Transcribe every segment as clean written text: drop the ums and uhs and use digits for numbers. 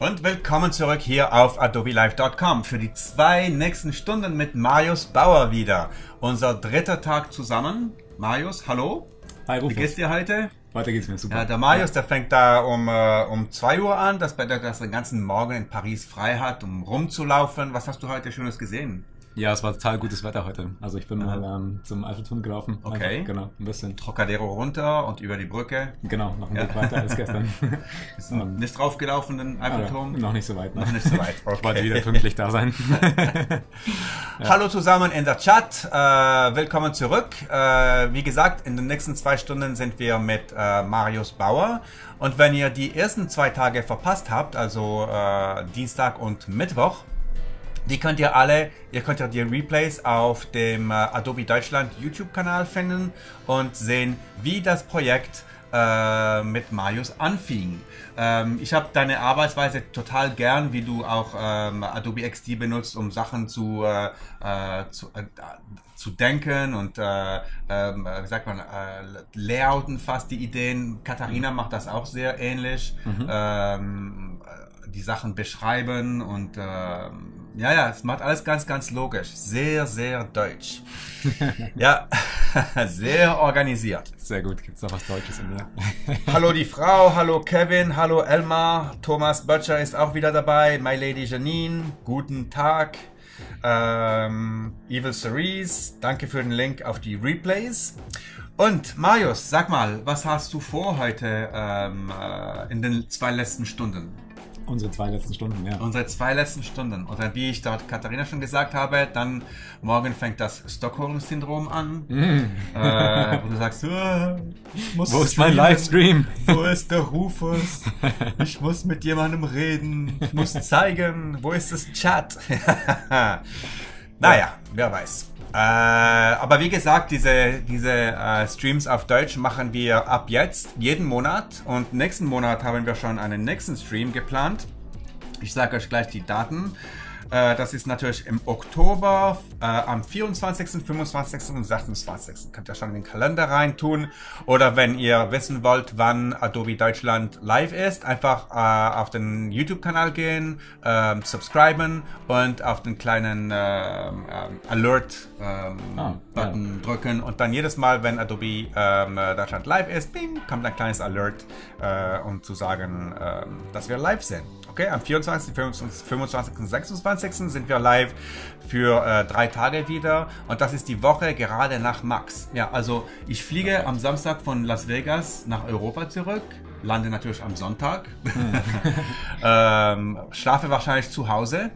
Und willkommen zurück hier auf adobelive.com für die 2 nächsten Stunden mit Marius Bauer wieder. Unser 3. Tag zusammen. Marius, hallo. Hi, Rufus. Wie geht's dir heute? Weiter geht's mir super. Ja, der Marius, der fängt da um 2 Uhr an, dass er den ganzen Morgen in Paris frei hat, um rumzulaufen. Was hast du heute Schönes gesehen? Ja, es war total gutes Wetter heute. Also ich bin mal zum Eiffelturm gelaufen. Okay. Einfach, genau, ein bisschen. Trocadero runter und über die Brücke. Genau, noch ein Weg weiter als gestern. Ist nicht draufgelaufen, den Eiffelturm? Noch nicht so weit. Ne? Noch nicht so weit, okay. Ich wollte wieder pünktlich da sein. Ja. Hallo zusammen in der Chat. Willkommen zurück. Wie gesagt, in den nächsten 2 Stunden sind wir mit Marius Bauer. Und wenn ihr die ersten 2 Tage verpasst habt, also Dienstag und Mittwoch, die könnt ihr alle, ihr könnt ja die Replays auf dem Adobe Deutschland YouTube-Kanal finden und sehen, wie das Projekt mit Marius anfing. Ich habe deine Arbeitsweise total gern, wie du auch Adobe XD benutzt, um Sachen zu denken und wie sagt man, layouten fast die Ideen. Katharina macht das auch sehr ähnlich. Die Sachen beschreiben und ja, es macht alles ganz, ganz logisch. Sehr, sehr deutsch. Ja, sehr organisiert. Sehr gut, gibt es noch was Deutsches in mir? Hallo die Frau, hallo Kevin, hallo Elmar, Thomas Böttcher ist auch wieder dabei, My Lady Janine, guten Tag, Evil Series, danke für den Link auf die Replays. Und Marius, sag mal, was hast du vor heute in den 2 letzten Stunden? Unsere 2 letzten Stunden, ja. Unsere 2 letzten Stunden. Und wie ich dort Katharina schon gesagt habe, dann morgen fängt das Stockholm-Syndrom an. Wo du sagst, wo ist mein Livestream? Wo ist der Rufus? Ich muss mit jemandem reden. Ich muss zeigen, wo ist das Chat? Naja, wer weiß. Aber wie gesagt, diese Streams auf Deutsch machen wir ab jetzt jeden Monat und nächsten Monat haben wir schon einen nächsten Stream geplant. Ich sage euch gleich die Daten. Das ist natürlich im Oktober am 24., 25. und 26. Könnt ihr schon in den Kalender reintun. Oder wenn ihr wissen wollt, wann Adobe Deutschland live ist, einfach auf den YouTube-Kanal gehen, subscriben und auf den kleinen Alert-Button drücken. Und dann jedes Mal, wenn Adobe Deutschland live ist, bing, kommt ein kleines Alert, um zu sagen, dass wir live sind. Okay, am 24., 25., 26. sind wir live für 3 Tage wieder und das ist die Woche gerade nach Max. Ja, also ich fliege am Samstag von Las Vegas nach Europa zurück, lande natürlich am Sonntag, schlafe wahrscheinlich zu Hause,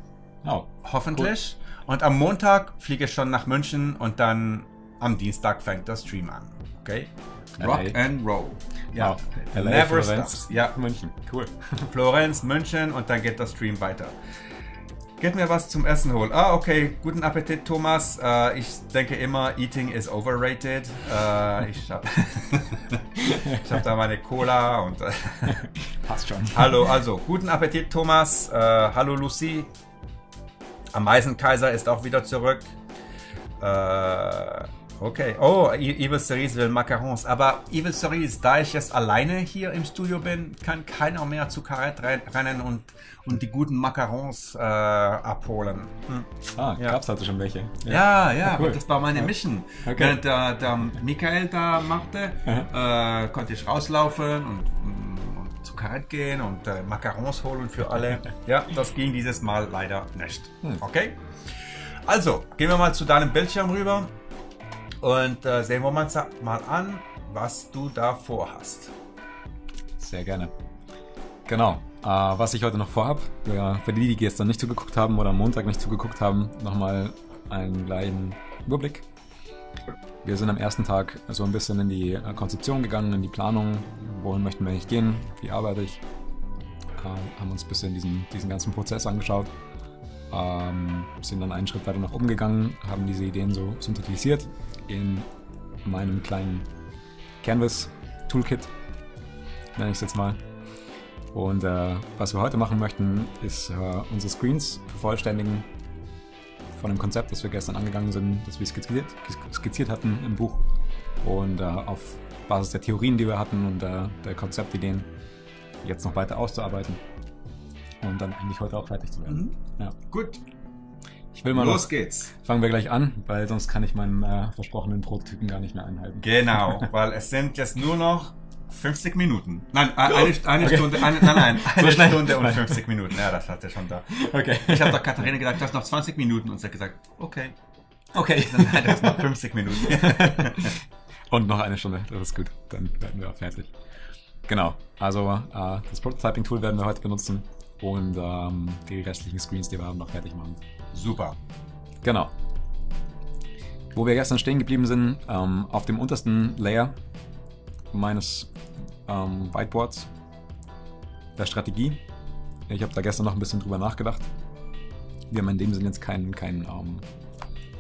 hoffentlich. Cool. Und am Montag fliege ich schon nach München und dann am Dienstag fängt der Stream an. Okay? Rock and Roll. Ja, LA, never stops. Ja, München. Cool. Florenz, München und dann geht der Stream weiter. Geht mir was zum Essen holen. Ah, okay. Guten Appetit, Thomas. Ich denke immer, eating is overrated. Ich hab da meine Cola und. Passt schon. Hallo, also guten Appetit, Thomas. Hallo, Lucy. Ameisenkaiser ist auch wieder zurück. Okay. Oh, Evil Series will Macarons. Aber Evil Series, da ich jetzt alleine hier im Studio bin, kann keiner mehr zu Karet rennen und die guten Macarons abholen. Hm. Ah, ja. Gab's also schon welche? Ja, ja, ja, cool. Das war meine Mission. Okay. Wenn der Michael da machte, konnte ich rauslaufen und zu Karet gehen und Macarons holen für alle. Ja, das ging dieses Mal leider nicht. Hm. Okay? Also, gehen wir mal zu deinem Bildschirm rüber. Und sehen wir uns mal an, was du da vorhast. Sehr gerne. Genau. Was ich heute noch vorhab, für die gestern nicht zugeguckt haben oder am Montag nicht zugeguckt haben, nochmal einen kleinen Überblick. Wir sind am ersten Tag so ein bisschen in die Konzeption gegangen, in die Planung. Wohin möchten wir eigentlich gehen? Wie arbeite ich? Haben uns ein bisschen diesen ganzen Prozess angeschaut. Sind dann einen Schritt weiter nach oben gegangen, haben diese Ideen so synthetisiert in meinem kleinen Canvas-Toolkit, nenne ich es jetzt mal. Und was wir heute machen möchten, ist unsere Screens vervollständigen von dem Konzept, das wir gestern angegangen sind, das wir skizziert hatten im Buch. Und auf Basis der Theorien, die wir hatten und der Konzeptideen, jetzt noch weiter auszuarbeiten. um dann eigentlich heute auch fertig zu werden. Mhm. Ja. Gut. Ich will mal los geht's. Fangen wir gleich an, weil sonst kann ich meinen versprochenen Prototypen gar nicht mehr einhalten. Genau, weil es sind jetzt nur noch 50 Minuten. Nein, eine Stunde und 50 Minuten. Ja, das hat er schon da. Okay. Ich habe doch Katharina gesagt, du hast noch 20 Minuten und sie hat gesagt, okay. Okay. Dann hast du noch 50 Minuten. Und noch eine Stunde, das ist gut. Dann werden wir auch fertig. Genau, also das Prototyping-Tool werden wir heute benutzen und die restlichen Screens, die wir haben, noch fertig machen. Super. Genau. Wo wir gestern stehen geblieben sind, auf dem untersten Layer meines Whiteboards der Strategie. Ich habe da gestern noch ein bisschen drüber nachgedacht. Wir haben in dem Sinne jetzt kein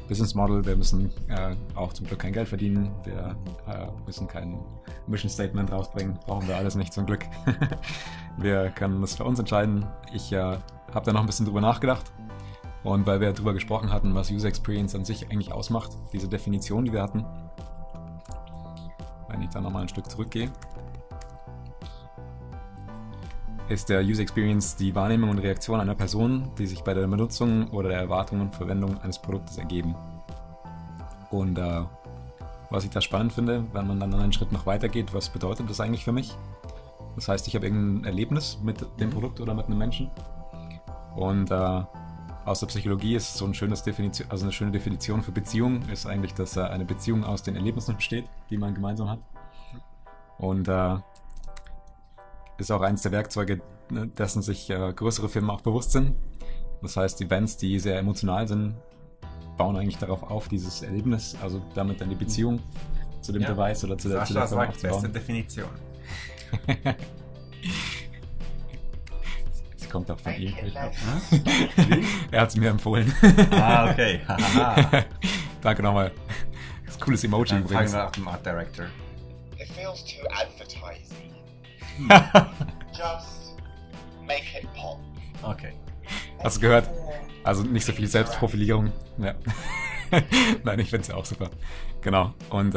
Business Model, wir müssen auch zum Glück kein Geld verdienen, wir müssen kein Mission Statement rausbringen, brauchen wir alles nicht, zum Glück. Wir können das für uns entscheiden. Ich habe da noch ein bisschen drüber nachgedacht. Und weil wir darüber gesprochen hatten, was User Experience an sich eigentlich ausmacht, diese Definition, die wir hatten, wenn ich da nochmal ein Stück zurückgehe, ist der User Experience die Wahrnehmung und Reaktion einer Person, die sich bei der Benutzung oder der Erwartung und Verwendung eines Produktes ergeben. Und was ich da spannend finde, wenn man dann einen Schritt noch weitergeht, was bedeutet das eigentlich für mich? Das heißt, ich habe irgendein Erlebnis mit dem Produkt oder mit einem Menschen. Und aus der Psychologie ist so ein eine schöne Definition für Beziehung ist eigentlich, dass eine Beziehung aus den Erlebnissen besteht, die man gemeinsam hat. Und ist auch eines der Werkzeuge, dessen sich größere Firmen auch bewusst sind. Das heißt, Events, die sehr emotional sind, bauen eigentlich darauf auf, dieses Erlebnis, also damit dann die Beziehung zu dem Device oder zu der Firma aufzubauen. Sascha sagt, beste Definition. Kommt auch von ihm. Er hat es mir empfohlen. Ah, okay. Danke nochmal. Das ist ein cooles Emoji übrigens. Fragen wir auf dem Art Director. It feels too advertising. Just make it pop. Okay. Hast du gehört? Also nicht so viel Selbstprofilierung. Ja. Nein, ich finde es ja auch super. Genau. Und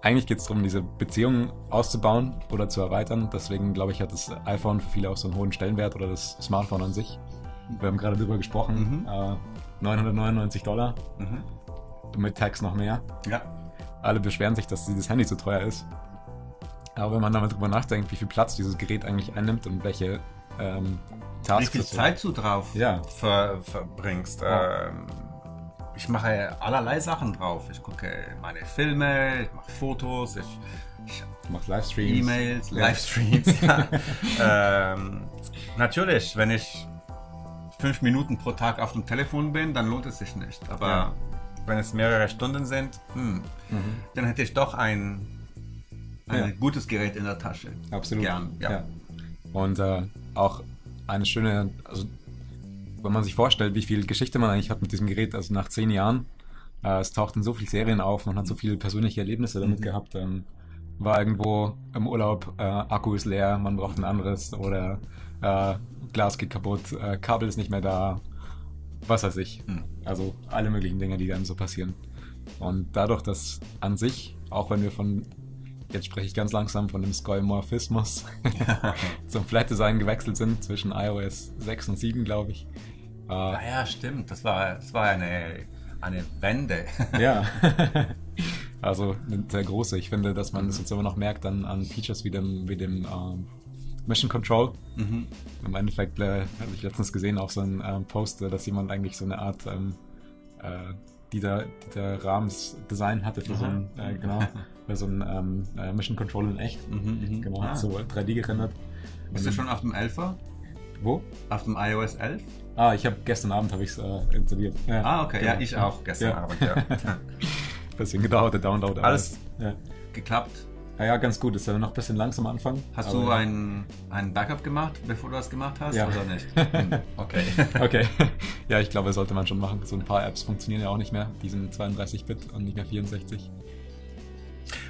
eigentlich geht es darum, diese Beziehungen auszubauen oder zu erweitern. Deswegen, glaube ich, hat das iPhone für viele auch so einen hohen Stellenwert oder das Smartphone an sich. Wir haben gerade darüber gesprochen. $999. Mhm. Mit Tax noch mehr. Ja. Alle beschweren sich, dass dieses Handy zu teuer ist. Aber wenn man darüber nachdenkt, wie viel Platz dieses Gerät eigentlich einnimmt und welche Tasks... Wie viel Zeit du drauf verbringst. Ja. Ich mache allerlei Sachen drauf. Ich gucke meine Filme, ich mache Fotos, ich mache Livestreams. E-Mails, Livestreams. Ja. Natürlich, wenn ich 5 Minuten pro Tag auf dem Telefon bin, dann lohnt es sich nicht. Aber wenn es mehrere Stunden sind, dann hätte ich doch ein gutes Gerät in der Tasche. Absolut. Gern. Ja. Ja. Und auch eine schöne... Also, wenn man sich vorstellt, wie viel Geschichte man eigentlich hat mit diesem Gerät, also nach 10 Jahren, es tauchten so viele Serien auf, man hat so viele persönliche Erlebnisse damit gehabt, war irgendwo im Urlaub, Akku ist leer, man braucht ein anderes oder Glas geht kaputt, Kabel ist nicht mehr da, was weiß ich. Also alle möglichen Dinge, die dann so passieren. Und dadurch, dass an sich, auch wenn wir von, jetzt spreche ich ganz langsam von dem Skeuomorphismus zum Flat Design gewechselt sind zwischen iOS 6 und 7, glaube ich. Ja, stimmt. Das war eine Wende. Ja. Also eine sehr große. Ich finde, dass man das jetzt immer noch merkt an Features wie dem Mission Control. Mhm. Im Endeffekt habe ich letztens gesehen auch so einen Post, dass jemand eigentlich so eine Art Dieter Rahms Design hatte für so ein Mission Control in echt. Genau, hat so 3D gerendert. Bist du schon auf dem 11er? Wo? Auf dem iOS 11? Ah, ich habe gestern Abend installiert. Ja. Ah, okay, genau. Ja, ich auch gestern Abend, ja. Bisschen gedauert, der Download. Alles geklappt? Ja, ganz gut. Ist ja noch ein bisschen langsam am Anfang. Hast du einen Backup gemacht, bevor du das gemacht hast, oder nicht? Okay. Okay. Ja, ich glaube, sollte man schon machen. So ein paar Apps funktionieren ja auch nicht mehr. Die sind 32-Bit und nicht mehr 64.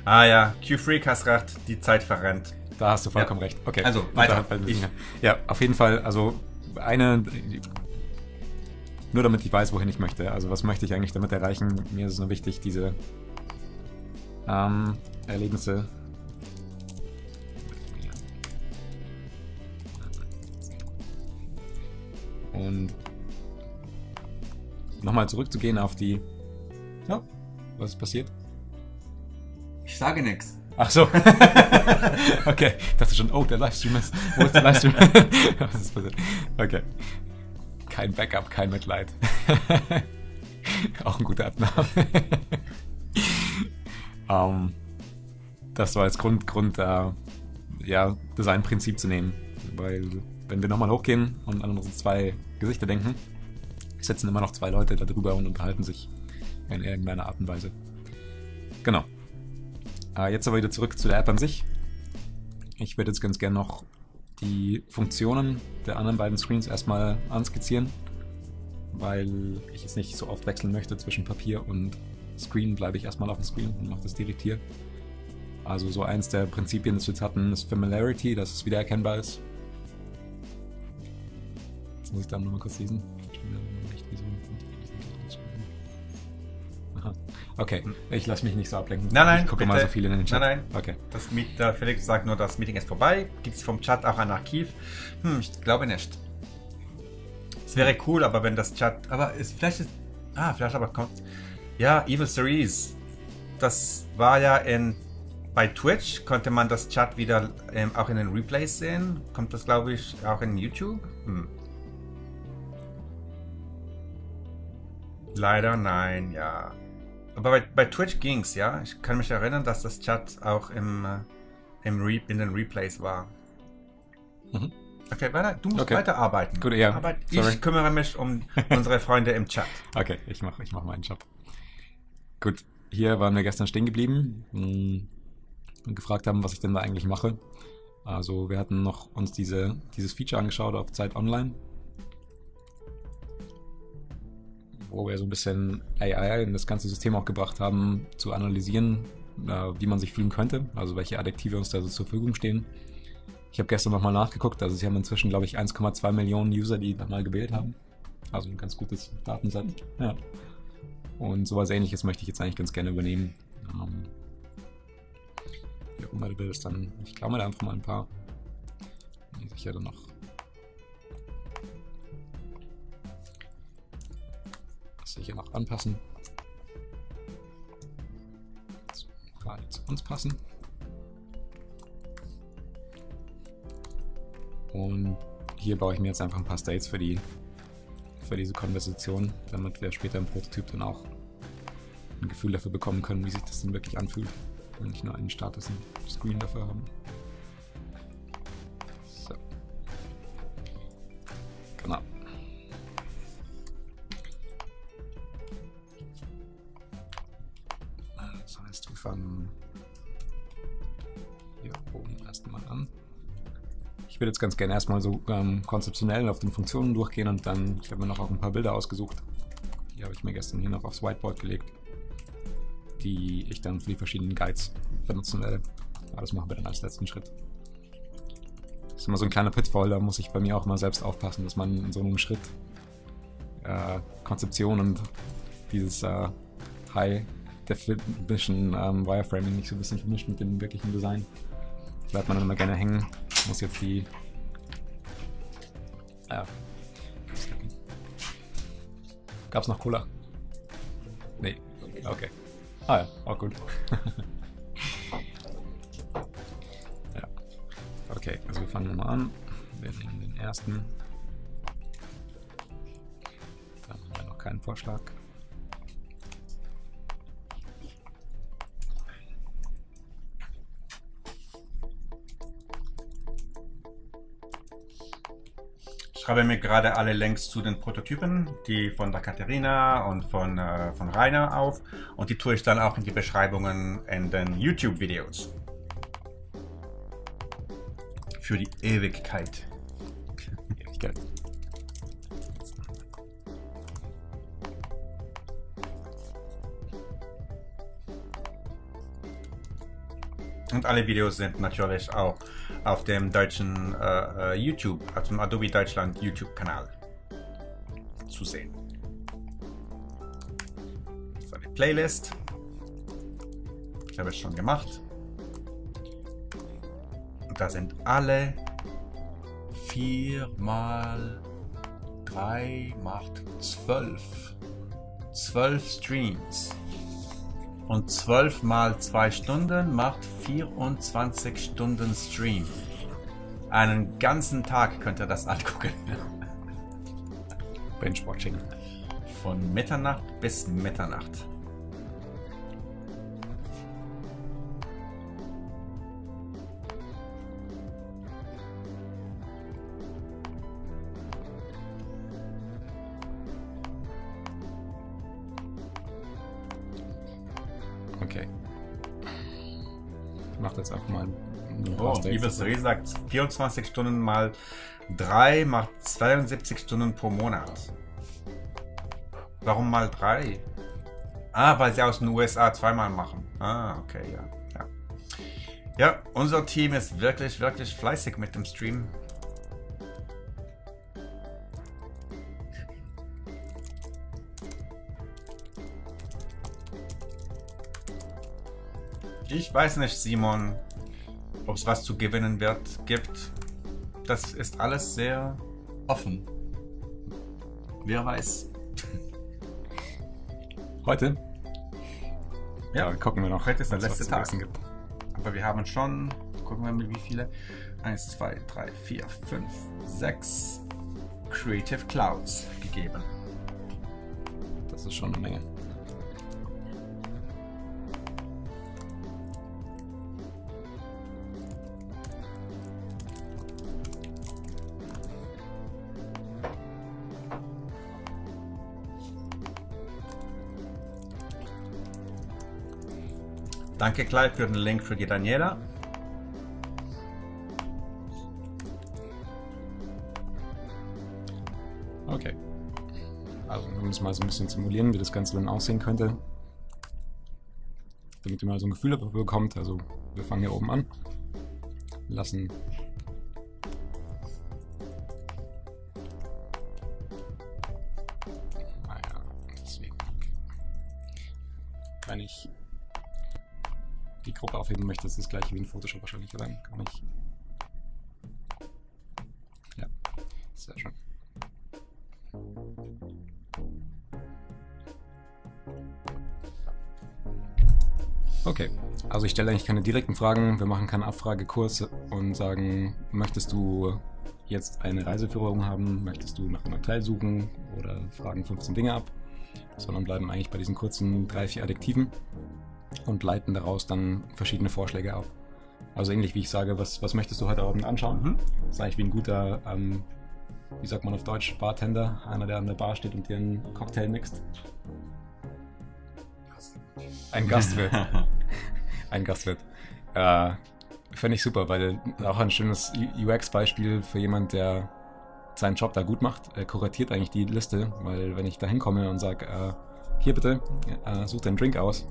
Ah ja, Q-Freak hast recht, die Zeit verrennt. Da hast du vollkommen recht. Okay. Also, weiter. Ja, auf jeden Fall. Also, nur damit ich weiß, wohin ich möchte. Also, was möchte ich eigentlich damit erreichen? Mir ist es nur wichtig, diese Erlebnisse Und nochmal zurückzugehen auf die... Ja, was ist passiert? Ich sage nichts. Ach so. Okay. Ich dachte schon, oh, der Livestream ist... Wo ist der Livestream? Was ist passiert? Okay. Kein Backup, kein Mitleid. Auch ein guter Abnahme. Das so als Grund ja, Designprinzip zu nehmen. Weil, wenn wir nochmal hochgehen und an unsere zwei Gesichter denken, sitzen immer noch zwei Leute da drüber und unterhalten sich in irgendeiner Art und Weise. Genau. Jetzt aber wieder zurück zu der App an sich. Ich würde jetzt ganz gerne noch die Funktionen der anderen beiden Screens erstmal anskizzieren, weil ich jetzt nicht so oft wechseln möchte zwischen Papier und Screen, bleibe ich erstmal auf dem Screen und mache das direkt hier. Also so eins der Prinzipien, das wir jetzt hatten, ist Familiarity, dass es wiedererkennbar ist. Jetzt muss ich da nochmal kurz lesen. Aha. Okay, ich lasse mich nicht so ablenken. Nein, nein, ich gucke mal so viele in den Chat. Nein, nein. Okay. Das mit, Felix sagt nur, das Meeting ist vorbei. Gibt es vom Chat auch ein Archiv? Ich glaube nicht. Es wäre cool, aber wenn das Chat... Aber es, vielleicht ist... Ah, vielleicht aber kommt... Ja, Evil Series. Das war ja in... Bei Twitch konnte man das Chat wieder auch in den Replays sehen. Kommt das, glaube ich, auch in YouTube? Leider nein, ja. Aber bei Twitch ging's, ja. Ich kann mich erinnern, dass das Chat auch in den Replays war. Okay, weiter, du musst weiterarbeiten. Gut, ja. Aber ich kümmere mich um unsere Freunde im Chat. Okay, ich mach meinen Job. Gut, hier waren wir gestern stehen geblieben. Und gefragt haben, was ich denn da eigentlich mache. Also wir hatten noch uns dieses Feature angeschaut auf Zeit Online, wo wir so ein bisschen AI in das ganze System auch gebracht haben, zu analysieren, wie man sich fühlen könnte, also welche Adjektive uns da so zur Verfügung stehen. Ich habe gestern nochmal nachgeguckt, also sie haben inzwischen, glaube ich, 1,2 Millionen User, die nochmal gewählt haben. Also ein ganz gutes Datenset. Ja. Und sowas Ähnliches möchte ich jetzt eigentlich ganz gerne übernehmen. Mal du willst, dann ich klammere da einfach mal ein paar. Ich hätte noch. Das hier noch anpassen. Ein paar, die zu uns passen. Und hier baue ich mir jetzt einfach ein paar States für diese Konversation, damit wir später im Prototyp dann auch ein Gefühl dafür bekommen können, wie sich das denn wirklich anfühlt. Wenn ich nur einen Status im Screen dafür haben. So. Genau. Das heißt, wir fangen hier oben erstmal an. Ich würde jetzt ganz gerne erstmal so konzeptionell auf den Funktionen durchgehen und dann, ich habe mir noch auch ein paar Bilder ausgesucht. Die habe ich mir gestern hier noch aufs Whiteboard gelegt, die ich dann für die verschiedenen Guides benutzen werde. Aber das machen wir dann als letzten Schritt. Das ist immer so ein kleiner Pitfall, da muss ich bei mir auch mal selbst aufpassen, dass man in so einem Schritt Konzeption und dieses High-Definition Wireframing nicht so ein bisschen vermischt mit dem wirklichen Design. Bleibt man dann immer gerne hängen. Muss jetzt die... Gab's noch Cola? Nee. Okay. Ah ja, auch gut. Ja. Okay, also wir fangen mal an. Wir nehmen den ersten. Da haben wir noch keinen Vorschlag. Ich schreibe mir gerade alle Links zu den Prototypen, die von der Katharina und von Rainer auf, und die tue ich dann auch in die Beschreibungen in den YouTube-Videos. Für die Ewigkeit. Ewigkeit. Und alle Videos sind natürlich auch auf dem deutschen YouTube, also dem Adobe Deutschland YouTube-Kanal zu sehen. So, eine Playlist. Ich habe es schon gemacht. Und da sind alle 4 mal 3 macht 12. 12 Streams. Und 12 mal 2 Stunden macht 24 Stunden Stream. Einen ganzen Tag könnt ihr das angucken. Binge-Watching. Von Mitternacht bis Mitternacht. Okay. Ich mach das einfach mal. Oh, liebes Reh sagt 24 Stunden mal 3 macht 72 Stunden pro Monat. Warum mal 3? Ah, weil sie aus den USA zweimal machen. Ah, okay, ja. Ja, unser Team ist wirklich, wirklich fleißig mit dem Stream. Ich weiß nicht, Simon, ob es was zu gewinnen gibt. Das ist alles sehr offen. Wer weiß. Heute? Ja, gucken wir noch. Heute ist der letzte Tag. Aber wir haben schon, gucken wir mal wie viele. 1, 2, 3, 4, 5, 6 Creative Clouds gegeben. Das ist schon eine Menge. Danke, Clive, für den Link für die Daniela. Okay. Also, wir müssen mal so ein bisschen simulieren, wie das Ganze dann aussehen könnte. Damit ihr mal so ein Gefühl dafür bekommt. Also, wir fangen hier oben an. Lassen. Naja, deswegen. Wenn ich die Gruppe aufheben möchte, das ist das gleiche wie in Photoshop wahrscheinlich, aber dann kann ich. Ja, sehr schön. Okay, also ich stelle eigentlich keine direkten Fragen, wir machen keine Abfragekurse und sagen, möchtest du jetzt eine Reiseführung haben, möchtest du nach einem Hotel suchen oder fragen 15 Dinge ab, sondern bleiben eigentlich bei diesen kurzen 3-4 Adjektiven und leiten daraus dann verschiedene Vorschläge ab. Also ähnlich wie ich sage, was möchtest du heute Abend anschauen? Das ist eigentlich wie ein guter, wie sagt man auf Deutsch, Bartender, einer, der an der Bar steht und dir einen Cocktail mixt. Ein Gastwirt. Ein Gastwirt. Fände ich super, weil auch ein schönes UX-Beispiel für jemand, der seinen Job da gut macht, kuratiert eigentlich die Liste, weil wenn ich da hinkomme und sage, hier bitte, such deinen Drink aus,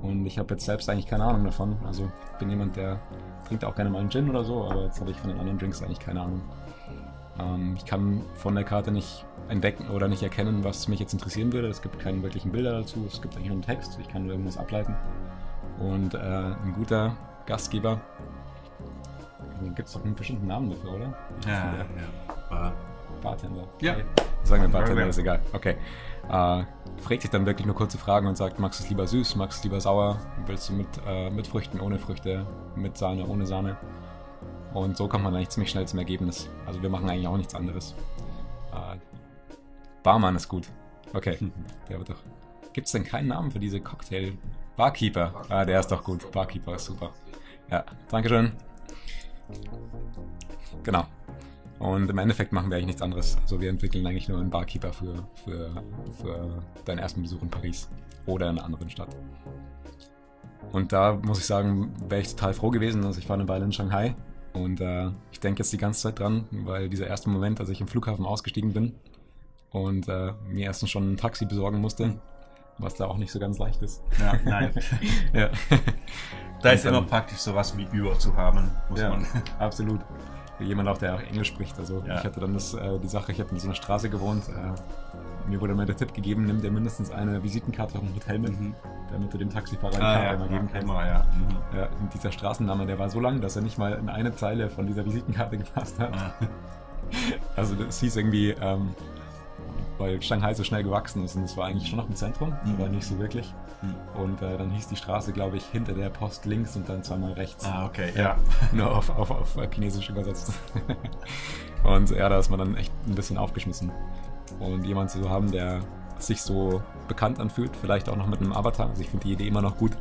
und ich habe jetzt selbst eigentlich keine Ahnung davon. Also ich bin jemand, der trinkt auch gerne mal einen Gin oder so, aber jetzt habe ich von den anderen Drinks eigentlich keine Ahnung. Ich kann von der Karte nicht entdecken oder nicht erkennen, was mich jetzt interessieren würde. Es gibt keine wirklichen Bilder dazu, es gibt eigentlich nur einen Text, ich kann nur irgendwas ableiten. Und ein guter Gastgeber, den gibt es doch einen bestimmten Namen dafür, oder? Ja, ja. Bartender. Ja. Okay. Sagen wir Bartender, ist egal. Okay. Fragt sich dann wirklich nur kurze Fragen und sagt, magst du es lieber süß, magst du es lieber sauer, willst du mit Früchten, ohne Früchte, mit Sahne, ohne Sahne. Und so kommt man eigentlich ziemlich schnell zum Ergebnis. Also wir machen eigentlich auch nichts anderes. Barmann ist gut. Okay, der wird doch... Gibt es denn keinen Namen für diese Cocktail? Barkeeper. Ah, der ist doch gut. Barkeeper ist super. Ja, dankeschön. Genau. Und im Endeffekt machen wir eigentlich nichts anderes. Also wir entwickeln eigentlich nur einen Barkeeper für deinen ersten Besuch in Paris oder in einer anderen Stadt. Und da muss ich sagen, wäre ich total froh gewesen. Also ich war eine Weile in Shanghai und ich denke jetzt die ganze Zeit dran, weil dieser erste Moment, als ich im Flughafen ausgestiegen bin und mir erstens schon ein Taxi besorgen musste, was da auch nicht so ganz leicht ist. Ja, nein. Ja. Da ist immer praktisch sowas wie Uber zu haben, muss man. Absolut. Jemand auch, der auch Englisch spricht. Also ich hatte dann die Sache, ich habe in so einer Straße gewohnt. Mir wurde mal der Tipp gegeben, nimm dir mindestens eine Visitenkarte vom Hotel mit, damit du dem Taxifahrer eine Karte mal geben kannst. Ja, und dieser Straßenname, der war so lang, dass er nicht mal in eine Zeile von dieser Visitenkarte gepasst hat. Also das hieß irgendwie, weil Shanghai so schnell gewachsen ist und es war eigentlich schon noch ein Zentrum, aber nicht so wirklich. Und dann hieß die Straße, glaube ich, hinter der Post links und dann zweimal rechts. Ah, okay, ja. Nur auf Chinesisch übersetzt. Und ja, da ist man dann echt ein bisschen aufgeschmissen. Und jemanden zu haben, der sich so bekannt anfühlt, vielleicht auch noch mit einem Avatar. Also ich finde die Idee immer noch gut.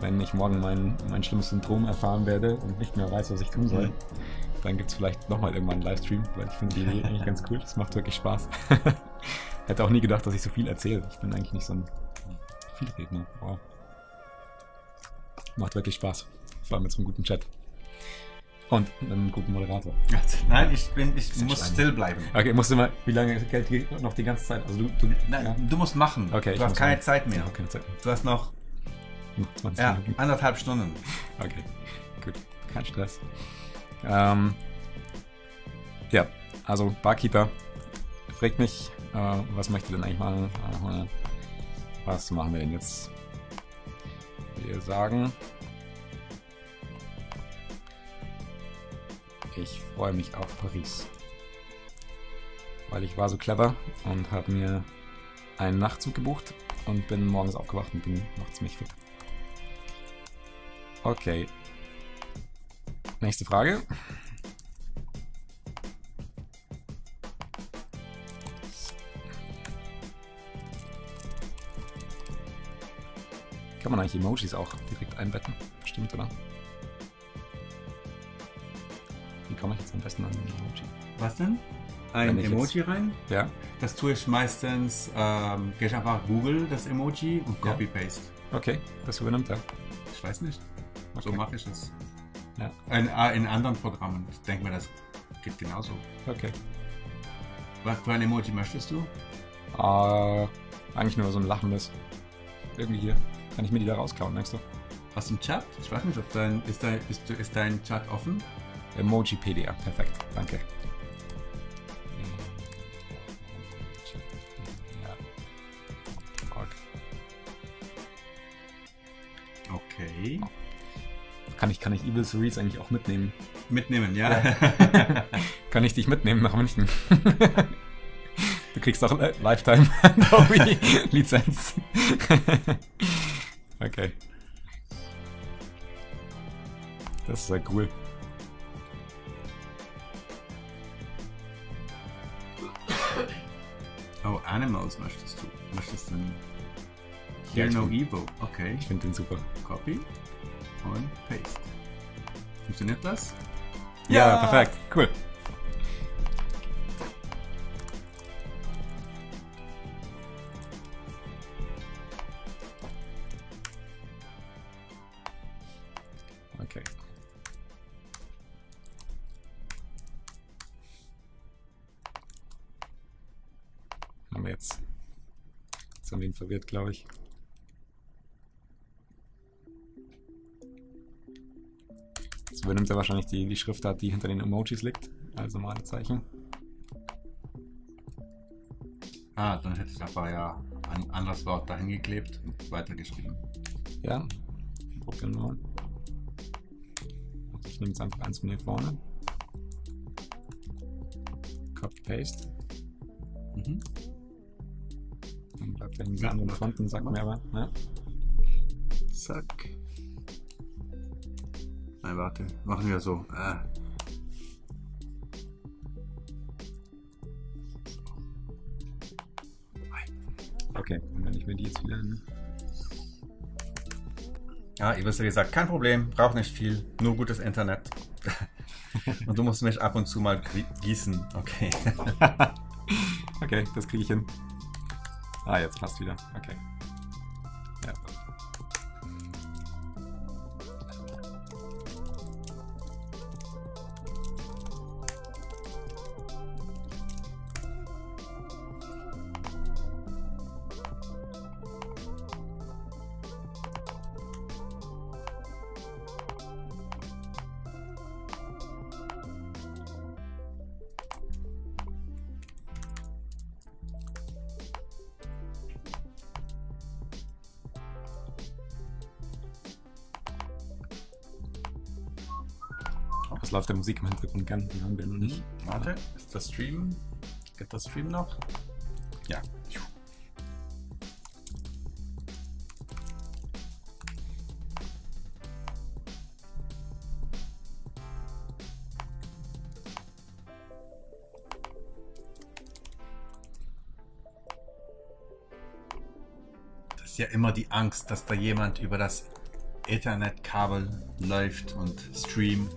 Wenn ich morgen mein schlimmes Syndrom erfahren werde und nicht mehr weiß, was ich tun soll, dann gibt es vielleicht nochmal irgendwann einen Livestream, weil ich finde die Idee eigentlich ganz cool. Das macht wirklich Spaß. Hätte auch nie gedacht, dass ich so viel erzähle. Ich bin eigentlich nicht so ein Vielredner. Wow. Macht wirklich Spaß. Vor allem mit so einem guten Chat. Und einen guten Moderator. Nein, ich muss still bleiben. Okay, musst du mal, wie lange Geld noch die ganze Zeit? Also nein, ja. Du musst machen. Okay, du hast keine Zeit mehr. Ja, keine Zeit mehr. Du hast noch 20 Minuten. 1,5 Stunden. Okay, gut. Kein Stress. Ja, also Barkeeper fragt mich, was möchte denn eigentlich machen? Was machen wir denn jetzt? Wir sagen... Ich freue mich auf Paris, weil ich war so clever und habe mir einen Nachtzug gebucht und bin morgens aufgewacht und bin noch ziemlich fit. Okay, nächste Frage. Kann man eigentlich Emojis auch direkt einbetten? Bestimmt, oder? Komme ich jetzt am besten an ein Emoji. Was denn? Ein Emoji jetzt... rein? Ja. Das tue ich meistens, gehe ich einfach Google das Emoji und Copy-Paste. Ja. Okay, das übernimmt er. Ich weiß nicht. Okay. So mache ich es. Ja. In anderen Programmen. Ich denke mir, das geht genauso. Okay. Was für ein Emoji möchtest du? Eigentlich nur so ein lachendes. Irgendwie hier. Kann ich mir die da rausklauen, denkst du? Aus dem Chat? Ich weiß nicht, ob ist dein Chat offen? Emojipedia, perfekt, danke. Okay. Kann ich Evil Series eigentlich auch mitnehmen? Mitnehmen, ja. Kann ich dich mitnehmen nach München? Du kriegst auch Lifetime Adobe-Lizenz. Okay. Das ist ja cool. Oh, Animals möchtest du. Möchtest du denn? Hear No Evil. Okay. Ich finde den super. Copy und Paste. Funktioniert das? Ja, perfekt. Cool. Okay. Jetzt haben wir ihn verwirrt, glaube ich. Jetzt übernimmt er wahrscheinlich die Schriftart, die hinter den Emojis liegt, also Malezeichen. Ah, dann hätte ich aber ja ein anderes Wort dahin geklebt und weitergeschrieben. Ja, probieren wir mal. Ich nehme jetzt einfach eins von hier vorne. Copy-Paste. Dann bleibt er in diesen anderen Fronten, sagt mir aber. Ja. Zack. Nein, warte. Machen wir so. Okay, und wenn ich mir die jetzt wieder... Ja, ich wusste gesagt, kein Problem, braucht nicht viel, nur gutes Internet. Und du musst mich ab und zu mal gießen. Okay. Okay, das kriege ich hin. Ah, jetzt passt wieder. Okay. Ja. Es läuft der Musik im Hintergrund ganz in Anwendung nicht. Warte, ist das Stream? Geht das Stream noch? Ja. Das ist ja immer die Angst, dass da jemand über das Ethernet-Kabel läuft und streamt.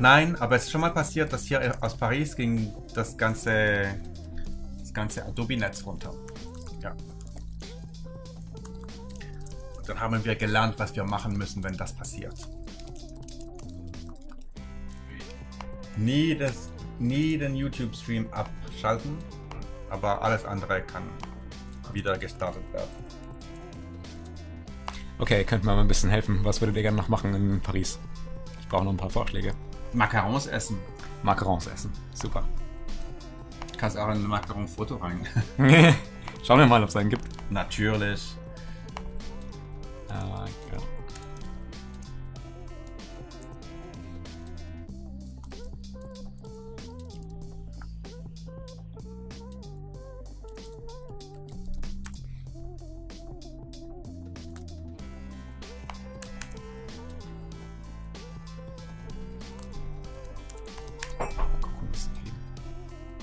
Nein, aber es ist schon mal passiert, dass hier aus Paris ging das ganze Adobe-Netz runter. Ja. Und dann haben wir gelernt, was wir machen müssen, wenn das passiert. Nie den YouTube-Stream abschalten, aber alles andere kann wieder gestartet werden. Okay, könnt mir mal ein bisschen helfen. Was würdet ihr gerne noch machen in Paris? Ich brauche noch ein paar Vorschläge. Macarons essen. Macarons essen, super. Du kannst auch in ein Macaron-Foto rein. Schauen wir mal, ob es einen gibt. Natürlich. Ja.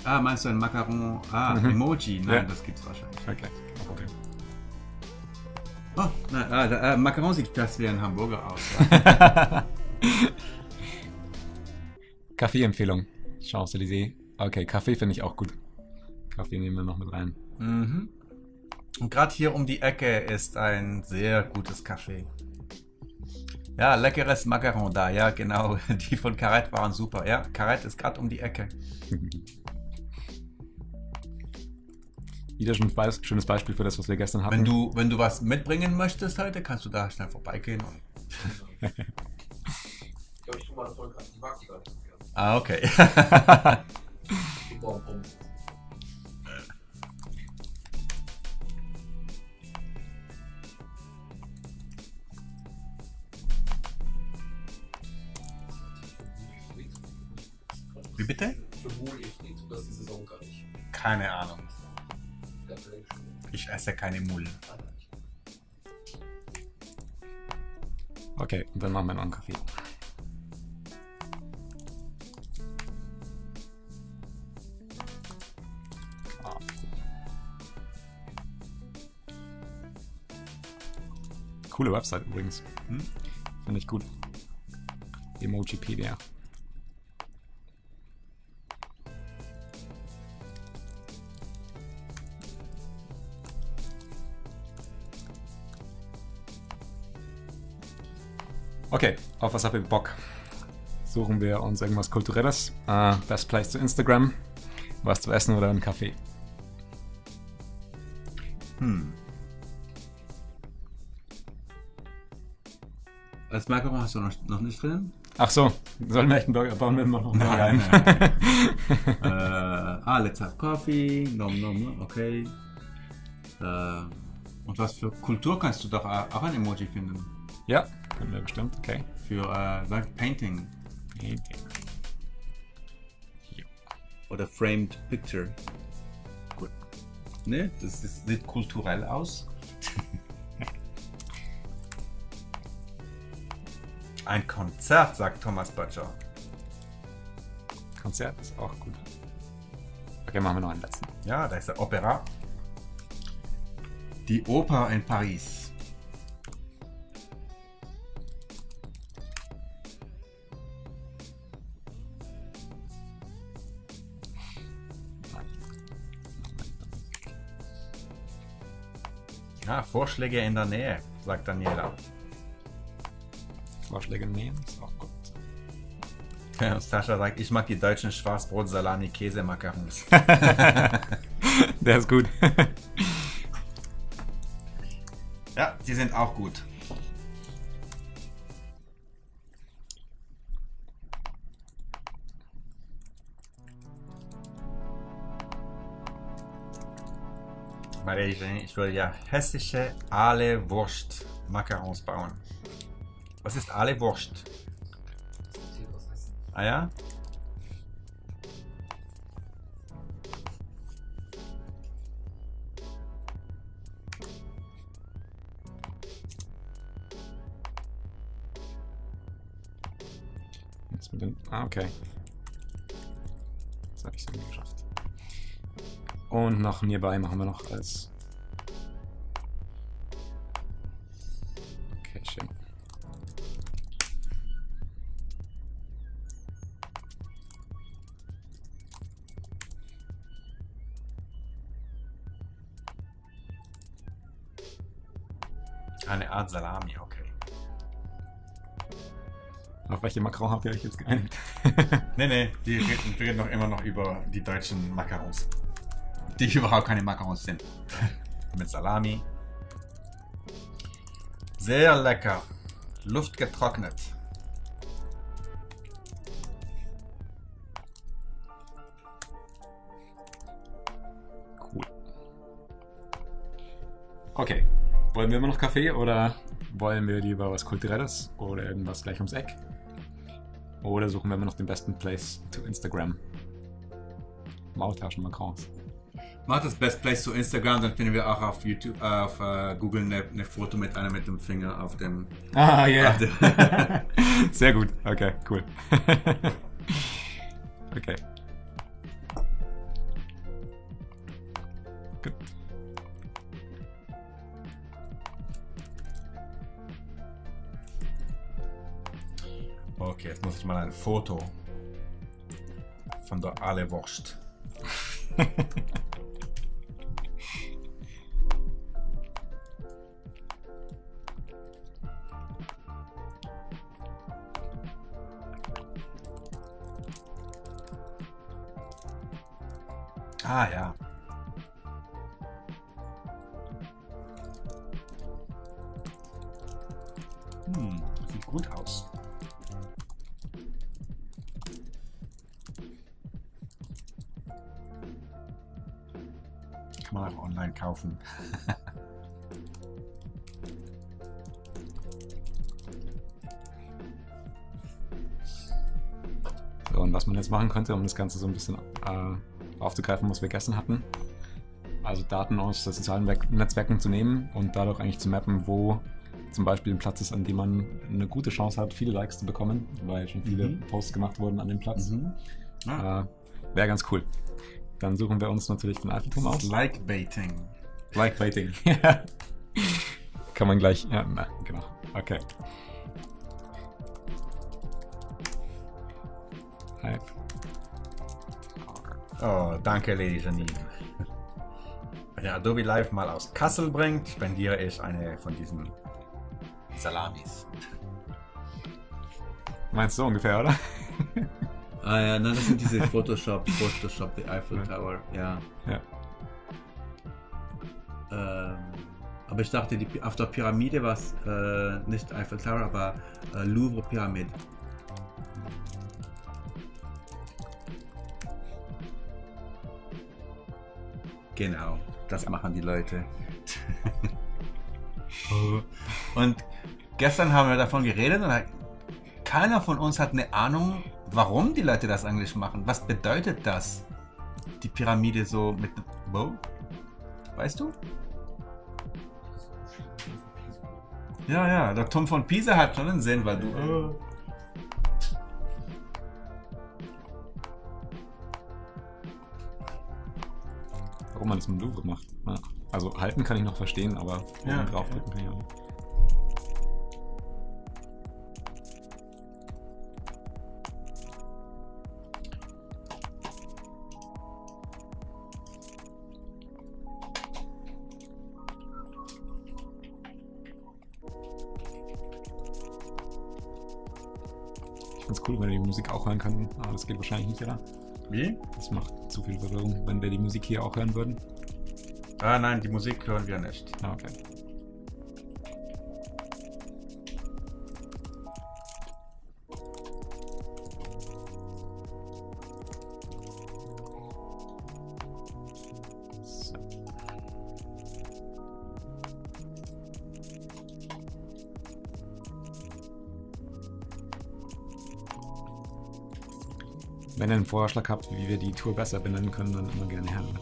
Ah, meinst du ein Macaron? Ah, Emoji? Nein, ja. Das gibt's wahrscheinlich. Okay. Okay. Oh, nein, Macaron sieht fast wie ein Hamburger aus. Kaffee-Empfehlung. Champs-Élysées. Okay, Kaffee finde ich auch gut. Kaffee nehmen wir noch mit rein. Mhm. Und gerade hier um die Ecke ist ein sehr gutes Kaffee. Ja, leckeres Macaron da. Ja, genau. Die von Karet waren super. Ja, Karet ist gerade um die Ecke. Wieder schon ein schönes Beispiel für das, was wir gestern hatten. Wenn du was mitbringen möchtest heute, kannst du da schnell vorbeigehen. Ah, okay. Wie bitte? Keine Ahnung. Ich esse keine Mullen. Okay, dann machen wir noch einen Kaffee. Coole Website übrigens. Hm? Finde ich gut. Emojipedia. Okay, auf was habt ihr Bock? Suchen wir uns irgendwas Kulturelles. Best Place to Instagram. Was zu essen oder einen Kaffee? Als Marco hast du noch nicht drin? Ach so, sollen wir echt einen Burger bauen, wenn wir noch mal rein? Let's have coffee. Nom nom, okay. Und was für Kultur kannst du doch auch ein Emoji finden? Ja. Bestimmt, okay. Für Painting. Painting. Ja. Oder Framed Picture. Gut. Ne? Das sieht kulturell aus. Ein Konzert, sagt Thomas Böttcher. Konzert ist auch gut. Okay, machen wir noch einen letzten. Ja, da ist der Opera. Die Oper in Paris. Ah, Vorschläge in der Nähe, sagt Daniela. Vorschläge nähen ist auch gut. Ja, und Sascha sagt, ich mag die deutschen Schwarzbrot-Salami-Käse-Macarons. Der ist gut. Ja, die sind auch gut. Ich will ja hessische Aale Wurst Macarons bauen. Was ist Aale-Wurst? Ah ja? Jetzt mit dem. Ah, okay. Das habe ich so geschafft. Und noch nebenbei machen wir noch als. Okay, schön. Eine Art Salami, okay. Auf welche Macarons habt ihr euch jetzt geeinigt? nee, wir reden doch immer noch über die deutschen Macarons. Die überhaupt keine Macarons sind. Mit Salami. Sehr lecker. Luftgetrocknet. Cool. Okay. Wollen wir immer noch Kaffee oder wollen wir lieber was Kulturelles oder irgendwas gleich ums Eck? Oder suchen wir immer noch den besten Place to Instagram? Maultaschen Macarons. Macht das Best Place to Instagram, dann finden wir auch auf YouTube, auf Google eine Foto mit einer mit dem Finger auf dem. Ah, ja. Yeah. Sehr gut. Okay, cool. Okay. Gut. Okay, jetzt muss ich mal ein Foto von der Aale-Wurst. Ah ja. Das sieht gut aus. Kann man auch online kaufen. So, und was man jetzt machen könnte, um das Ganze so ein bisschen aufzugreifen, was wir gestern hatten. Also Daten aus den sozialen Netzwerken zu nehmen und dadurch eigentlich zu mappen, wo zum Beispiel ein Platz ist, an dem man eine gute Chance hat, viele Likes zu bekommen, weil schon viele Posts gemacht wurden an dem Platz. Wäre ganz cool. Dann suchen wir uns natürlich den Eiffelturm aus. Like-Baiting. Like-Baiting. Kann man gleich... Ja, na, genau. Okay. Oh, danke, Lady Janine. Wenn ihr Adobe Live mal aus Kassel bringt, spendiere ich eine von diesen Salamis. Meinst du ungefähr, oder? Ah ja, nein, das sind diese Photoshop, die Eiffel Tower, ja. Aber ich dachte, auf der Pyramide war es nicht Eiffel Tower, aber Louvre Pyramid. Genau, das machen die Leute. Und gestern haben wir davon geredet und keiner von uns hat eine Ahnung, warum die Leute das eigentlich machen. Was bedeutet das? Die Pyramide so mit... Wow? Weißt du? Ja, ja, der Turm von Pisa hat schon einen Sinn, weil du... Oh. Warum man das mit dem Louvre macht. Ja. Also halten kann ich noch verstehen, aber ja, draufdrücken kann ich auch nicht. Ich find's cool, wenn wir die Musik auch hören können, aber das geht wahrscheinlich nicht, oder? Wie? Das macht zu viel Verwirrung, wenn wir die Musik hier auch hören würden. Ah nein, die Musik hören wir nicht. Ah, okay. Wenn ihr einen Vorschlag habt, wie wir die Tour besser benennen können, dann immer gerne her damit.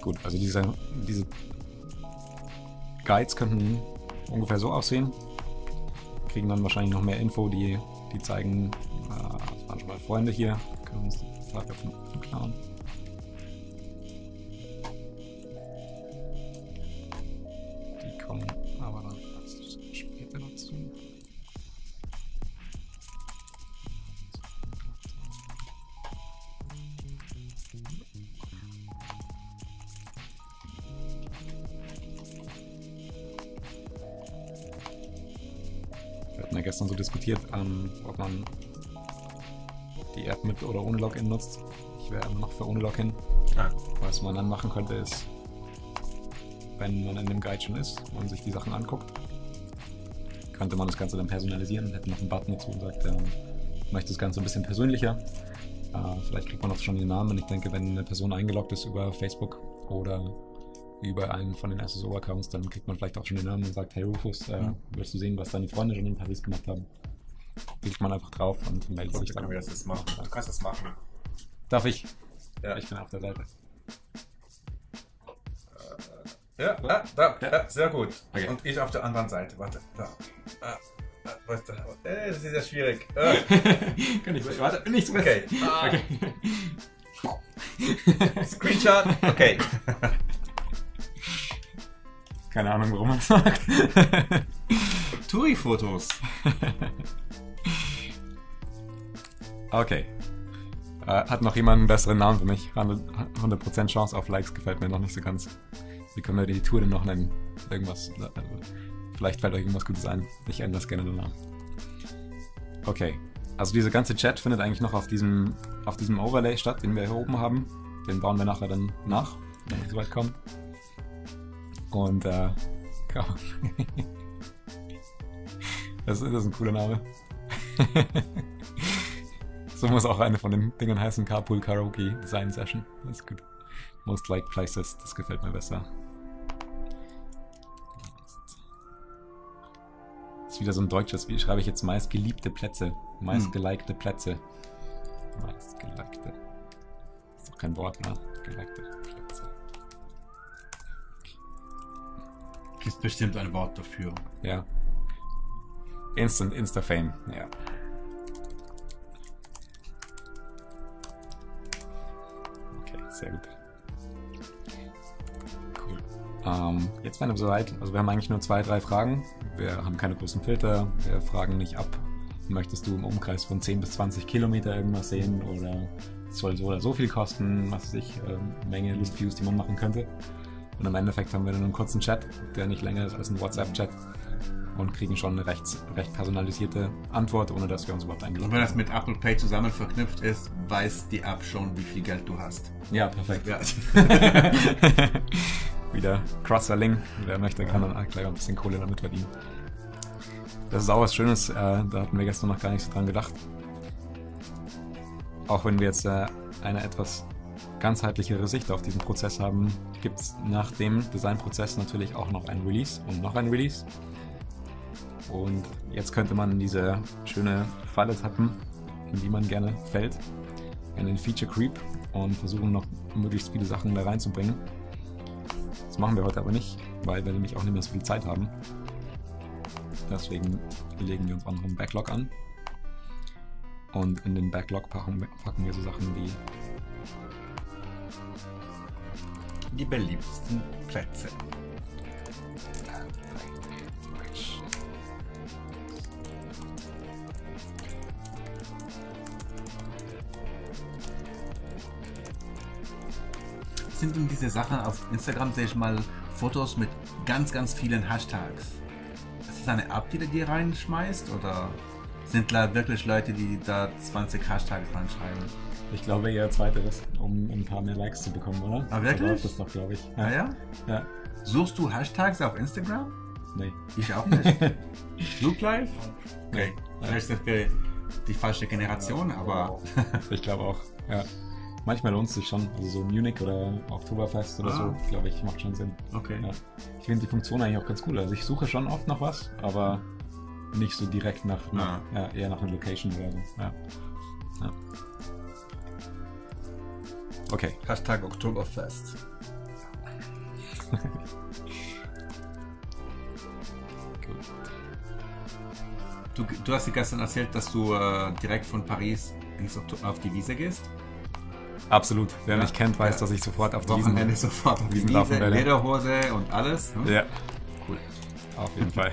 Gut, also diese Guides könnten ungefähr so aussehen. Kriegen dann wahrscheinlich noch mehr Info, die zeigen, manchmal Freunde hier. Können uns die Frage davon klauen. Die kommen aber dann später dazu. Gestern so diskutiert, ob man die App mit oder ohne Login nutzt. Ich wäre immer noch für ohne Login. Ja. Was man dann machen könnte ist, wenn man in dem Guide schon ist und sich die Sachen anguckt, könnte man das Ganze dann personalisieren, hätte noch einen Button dazu und sagt, ich möchte das Ganze ein bisschen persönlicher. Vielleicht kriegt man auch schon den Namen. Ich denke, wenn eine Person eingeloggt ist über Facebook oder über einen von den SSO-Accounts, dann kriegt man vielleicht auch schon den Namen und sagt, hey Rufus, willst du sehen, was deine Freunde schon in Paris gemacht haben? Klickt man einfach drauf und meldet sich dann. Du kannst das machen. Darf ich? Ja. Ich bin auf der Seite. Ja, sehr gut. Okay. Und ich auf der anderen Seite, warte. Da. Weißt du, das ist ja schwierig. Kann ich nicht, warte, nichts mehr. Okay. Okay. Screenshot, okay. Keine Ahnung, warum man sagt. Touri-Fotos. Okay. Hat noch jemand einen besseren Namen für mich? 100% Chance auf Likes gefällt mir noch nicht so ganz. Wie können wir die Tour denn noch nennen? Irgendwas. Vielleicht fällt euch irgendwas Gutes ein. Ich ändere das gerne den Namen. Okay. Also diese ganze Chat findet eigentlich noch auf diesem Overlay statt, den wir hier oben haben. Den bauen wir nachher dann nach, wenn wir so weit kommen. Und das ist ein cooler Name. So muss auch eine von den Dingern heißen, Carpool Karaoke Design Session. Das ist gut. Most Liked Places, das gefällt mir besser. Das ist wieder so ein deutsches, wie schreibe ich jetzt meistgeliebte Plätze? Meistgelikte Plätze. Meistgelikte. Ist doch kein Wort, ne? Gelikte Plätze. Ist bestimmt ein Wort dafür. Ja. Instant Insta-Fame, ja. Okay, sehr gut. Cool. Jetzt werden wir soweit. Also wir haben eigentlich nur 2, 3 Fragen. Wir haben keine großen Filter. Wir fragen nicht ab, möchtest du im Umkreis von 10 bis 20 Kilometer irgendwas sehen oder es soll so oder so viel kosten, was weiß ich, Menge Listviews, die man machen könnte. Und im Endeffekt haben wir dann einen kurzen Chat, der nicht länger ist als ein WhatsApp-Chat und kriegen schon eine recht personalisierte Antwort, ohne dass wir uns überhaupt eingeloggt haben. Und wenn das mit Apple Pay zusammen verknüpft ist, weiß die App schon, wie viel Geld du hast. Ja, perfekt. Ja. Wieder Cross-Selling. Wer möchte, kann dann gleich ein bisschen Kohle damit verdienen. Das ist auch was Schönes, da hatten wir gestern noch gar nicht so dran gedacht. Auch wenn wir jetzt eine etwas ganzheitlichere Sicht auf diesen Prozess haben, gibt es nach dem Designprozess natürlich auch noch ein Release und noch ein Release. Und jetzt könnte man in diese schöne Falle tappen, in die man gerne fällt, in den Feature Creep und versuchen noch möglichst viele Sachen da reinzubringen. Das machen wir heute aber nicht, weil wir nämlich auch nicht mehr so viel Zeit haben. Deswegen legen wir uns unseren Backlog an und in den Backlog packen wir so Sachen wie die beliebtesten Plätze. Sind denn diese Sachen auf Instagram, sehe ich mal, Fotos mit ganz, ganz vielen Hashtags? Ist das eine App, die dir reinschmeißt, oder? sind da wirklich Leute, die da 20 Hashtags dran schreiben. Ich glaube eher zweiteres, um ein paar mehr Likes zu bekommen, oder? Ah, wirklich? So läuft das doch, glaube ich. Ja. Ah ja? Ja. Suchst du Hashtags auf Instagram? Nee. Ich auch nicht. Look Life? Okay. Vielleicht sind wir die falsche Generation, aber... Ich glaube auch, ja. Manchmal lohnt es sich schon, also so Munich oder Oktoberfest oder so, glaube ich, macht schon Sinn. Okay. Ja. Ich finde die Funktion eigentlich auch ganz cool. Also ich suche schon oft noch was, aber nicht so direkt nach ja, eher nach einer Location oder so. Ja. Ja. Okay. Hashtag Oktoberfest. Du hast dir gestern erzählt, dass du direkt von Paris auf die Wiese gehst. Absolut. Wer mich kennt, weiß, dass ich sofort auf die Wiesen laufen werde. Lederhose und alles. Hm? Ja. Cool. Auf jeden Fall.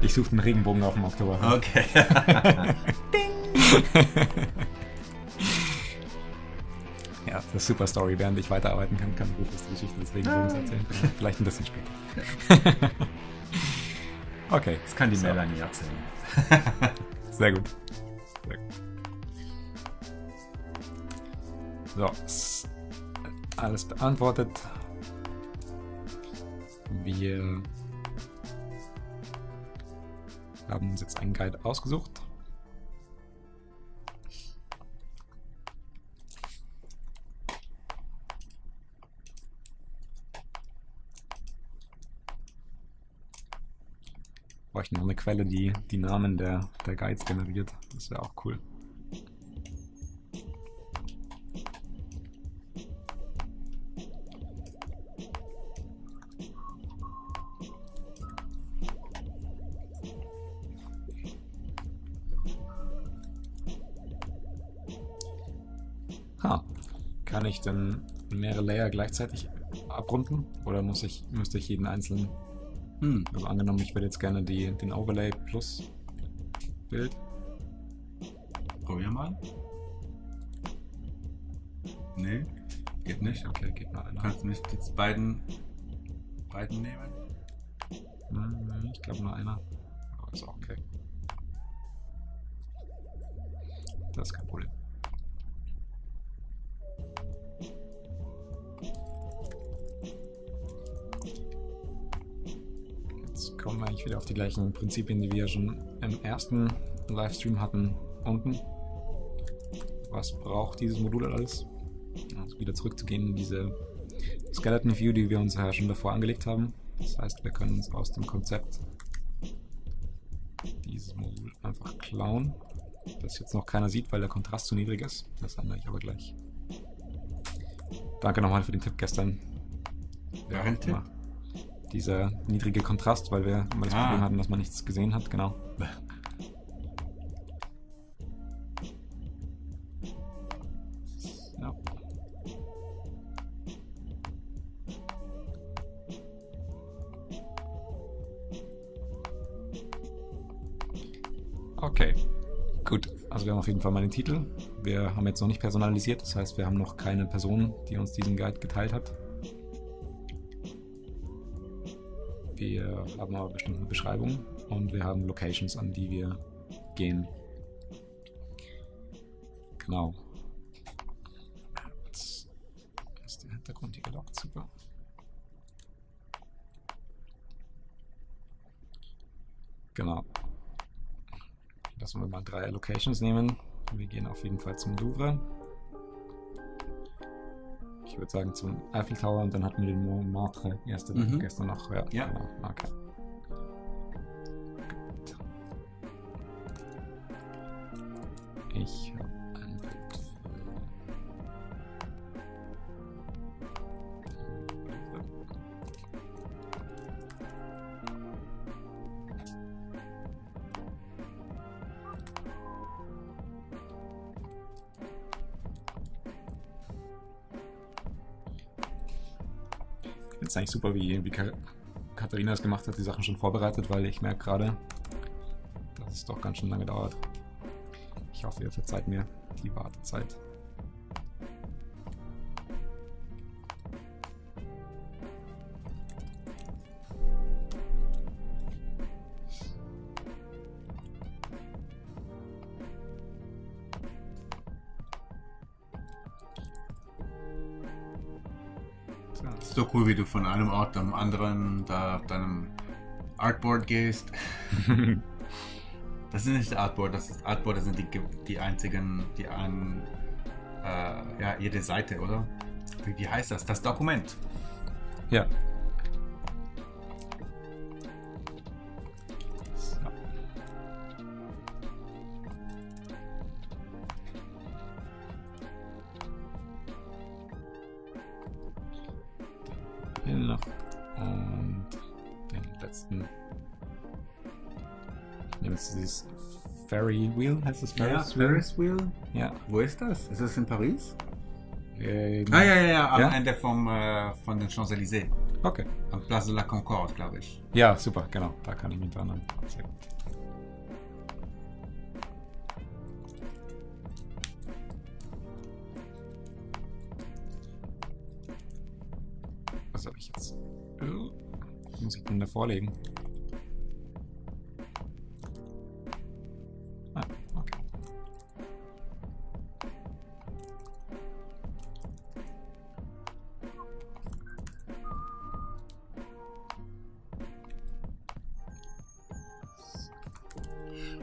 Ich suche den Regenbogen auf dem Oktober. Okay. Ding! Ja, das ist super Story. Während ich weiterarbeiten kann, kann ich die Geschichte des Regenbogens erzählen. Vielleicht ein bisschen später. Okay. Das kann die Melanie erzählen. Sehr gut. Sehr gut. So, alles beantwortet. Wir haben uns jetzt einen Guide ausgesucht. Wir bräuchten noch eine Quelle, die die Namen der Guides generiert. Das wäre auch cool. Kann ich denn mehrere Layer gleichzeitig abrunden oder müsste ich jeden einzelnen? Also angenommen, ich würde jetzt gerne den Overlay plus Bild. Probier mal. Nee, geht nicht. Okay, geht mal einer. Kannst du nicht jetzt beiden nehmen? Nein, ich glaube nur einer. Aber ist auch okay. Das ist kein Problem. Kommen wir eigentlich wieder auf die gleichen Prinzipien, die wir ja schon im ersten Livestream hatten, unten. Was braucht dieses Modul alles? Also wieder zurückzugehen in diese Skeleton View, die wir uns ja schon davor angelegt haben. Das heißt, wir können uns aus dem Konzept dieses Modul einfach klauen. Das jetzt noch keiner sieht, weil der Kontrast zu niedrig ist. Das ändere ich aber gleich. Danke nochmal für den Tipp gestern. Ja, ein Tipp. Dieser niedrige Kontrast, weil wir immer das Problem hatten, dass man nichts gesehen hat, genau. Ja. Okay, gut. Also wir haben auf jeden Fall mal den Titel. Wir haben jetzt noch nicht personalisiert, das heißt, wir haben noch keine Person, die uns diesen Guide geteilt hat. Wir haben aber bestimmt eine Beschreibung und wir haben Locations, an die wir gehen. Genau. Jetzt ist der Hintergrund hier gelockt, super. Genau. Lassen wir mal 3 Locations nehmen. Wir gehen auf jeden Fall zum Louvre. Ich würde sagen zum Eiffel Tower und dann hatten wir den Montmartre gestern noch. Ja. Genau. Okay. Gut. Ich habe ein Bild für. Ist eigentlich super, wie Katharina es gemacht hat, die Sachen schon vorbereitet, weil ich merke gerade, dass es doch ganz schön lange dauert. Ich hoffe, ihr verzeiht mir die Wartezeit. so cool, wie du von einem Ort am anderen da auf deinem Artboard gehst. Das ist nicht Artboard, das ist Artboard, das sind die einzigen, die an ja, jede Seite, oder? Wie heißt das? Das Dokument. Ja. So. Den noch und den letzten. Nimmst du dieses Ferry Wheel? Heißt das Ferris Wheel? Ja, Ferris Wheel. Ja. Wo ist das? Ist das in Paris? Ah, ja, am Ende vom, von den Champs-Élysées. Okay. Am Place de la Concorde, glaube ich. Ja, super, genau. Da kann ich mich dran erinnern. Sehr gut. Was habe ich jetzt? Was muss ich denn davor legen?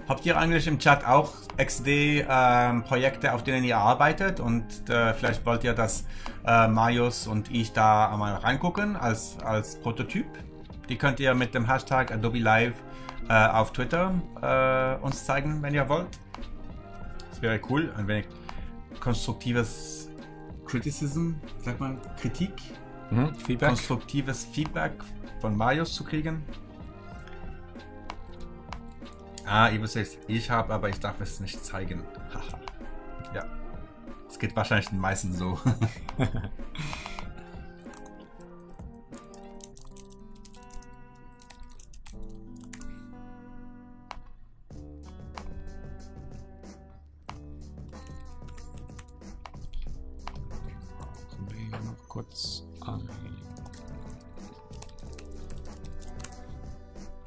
Habt ihr eigentlich im Chat auch XD-Projekte, auf denen ihr arbeitet? Und vielleicht wollt ihr, dass Marius und ich da mal reingucken als Prototyp. Die könnt ihr mit dem Hashtag Adobe Live auf Twitter uns zeigen, wenn ihr wollt. Das wäre cool. Ein wenig konstruktives Criticism, sagt man, Kritik. Mhm, Feedback. Konstruktives Feedback von Marius zu kriegen. Ah, ihr wisst jetzt, ich habe, aber ich darf es nicht zeigen. Haha. Ja. Es geht wahrscheinlich den meisten so.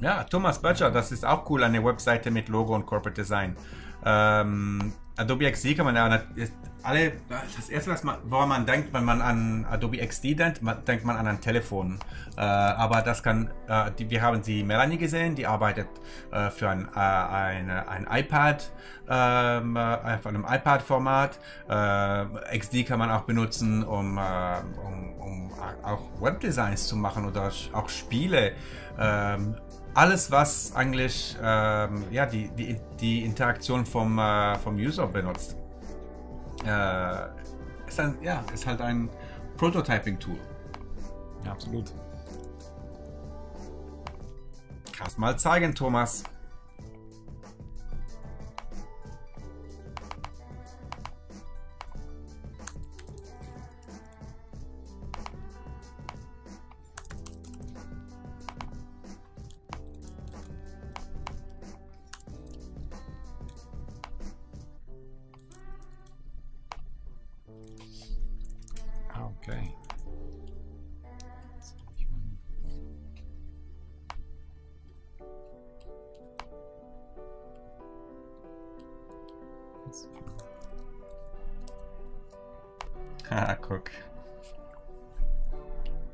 Ja, Thomas Böttcher, das ist auch cool, eine Webseite mit Logo und Corporate Design. Adobe XD kann man ja, das erste, woran man denkt, wenn man an Adobe XD denkt, denkt man an ein Telefon. Aber das kann, wir haben sie Melanie gesehen, die arbeitet für ein iPad, auf einem iPad-Format. XD kann man auch benutzen, um auch Webdesigns zu machen oder auch Spiele. Alles, was eigentlich ja, die Interaktion vom User benutzt, ist halt ein Prototyping-Tool. Ja, absolut. Kannst mal zeigen, Thomas.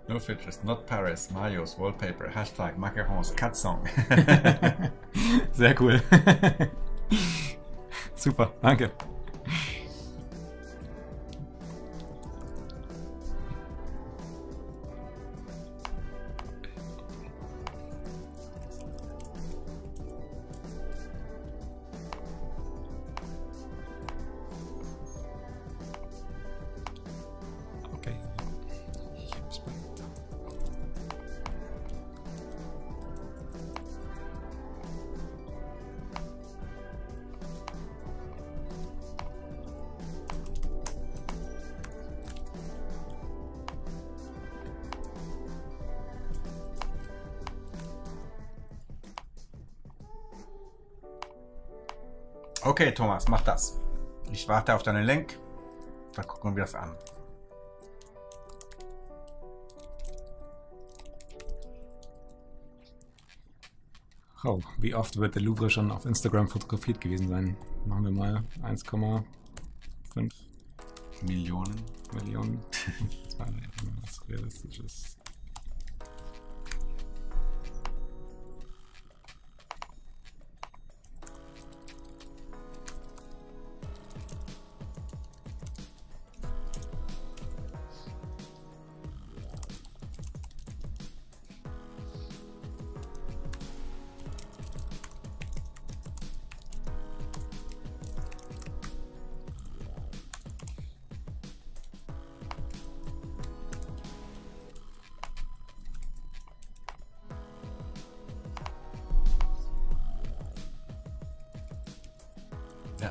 No filters, not Paris, Marius, Wallpaper, Hashtag, Macarons, Katzong. Sehr cool. Super, danke. Okay, Thomas, mach das. Ich warte auf deinen Link, dann gucken wir das an. Oh, wie oft wird der Louvre schon auf Instagram fotografiert gewesen sein? Machen wir mal 1,5. Millionen. Das war eigentlich mal was Realistisches.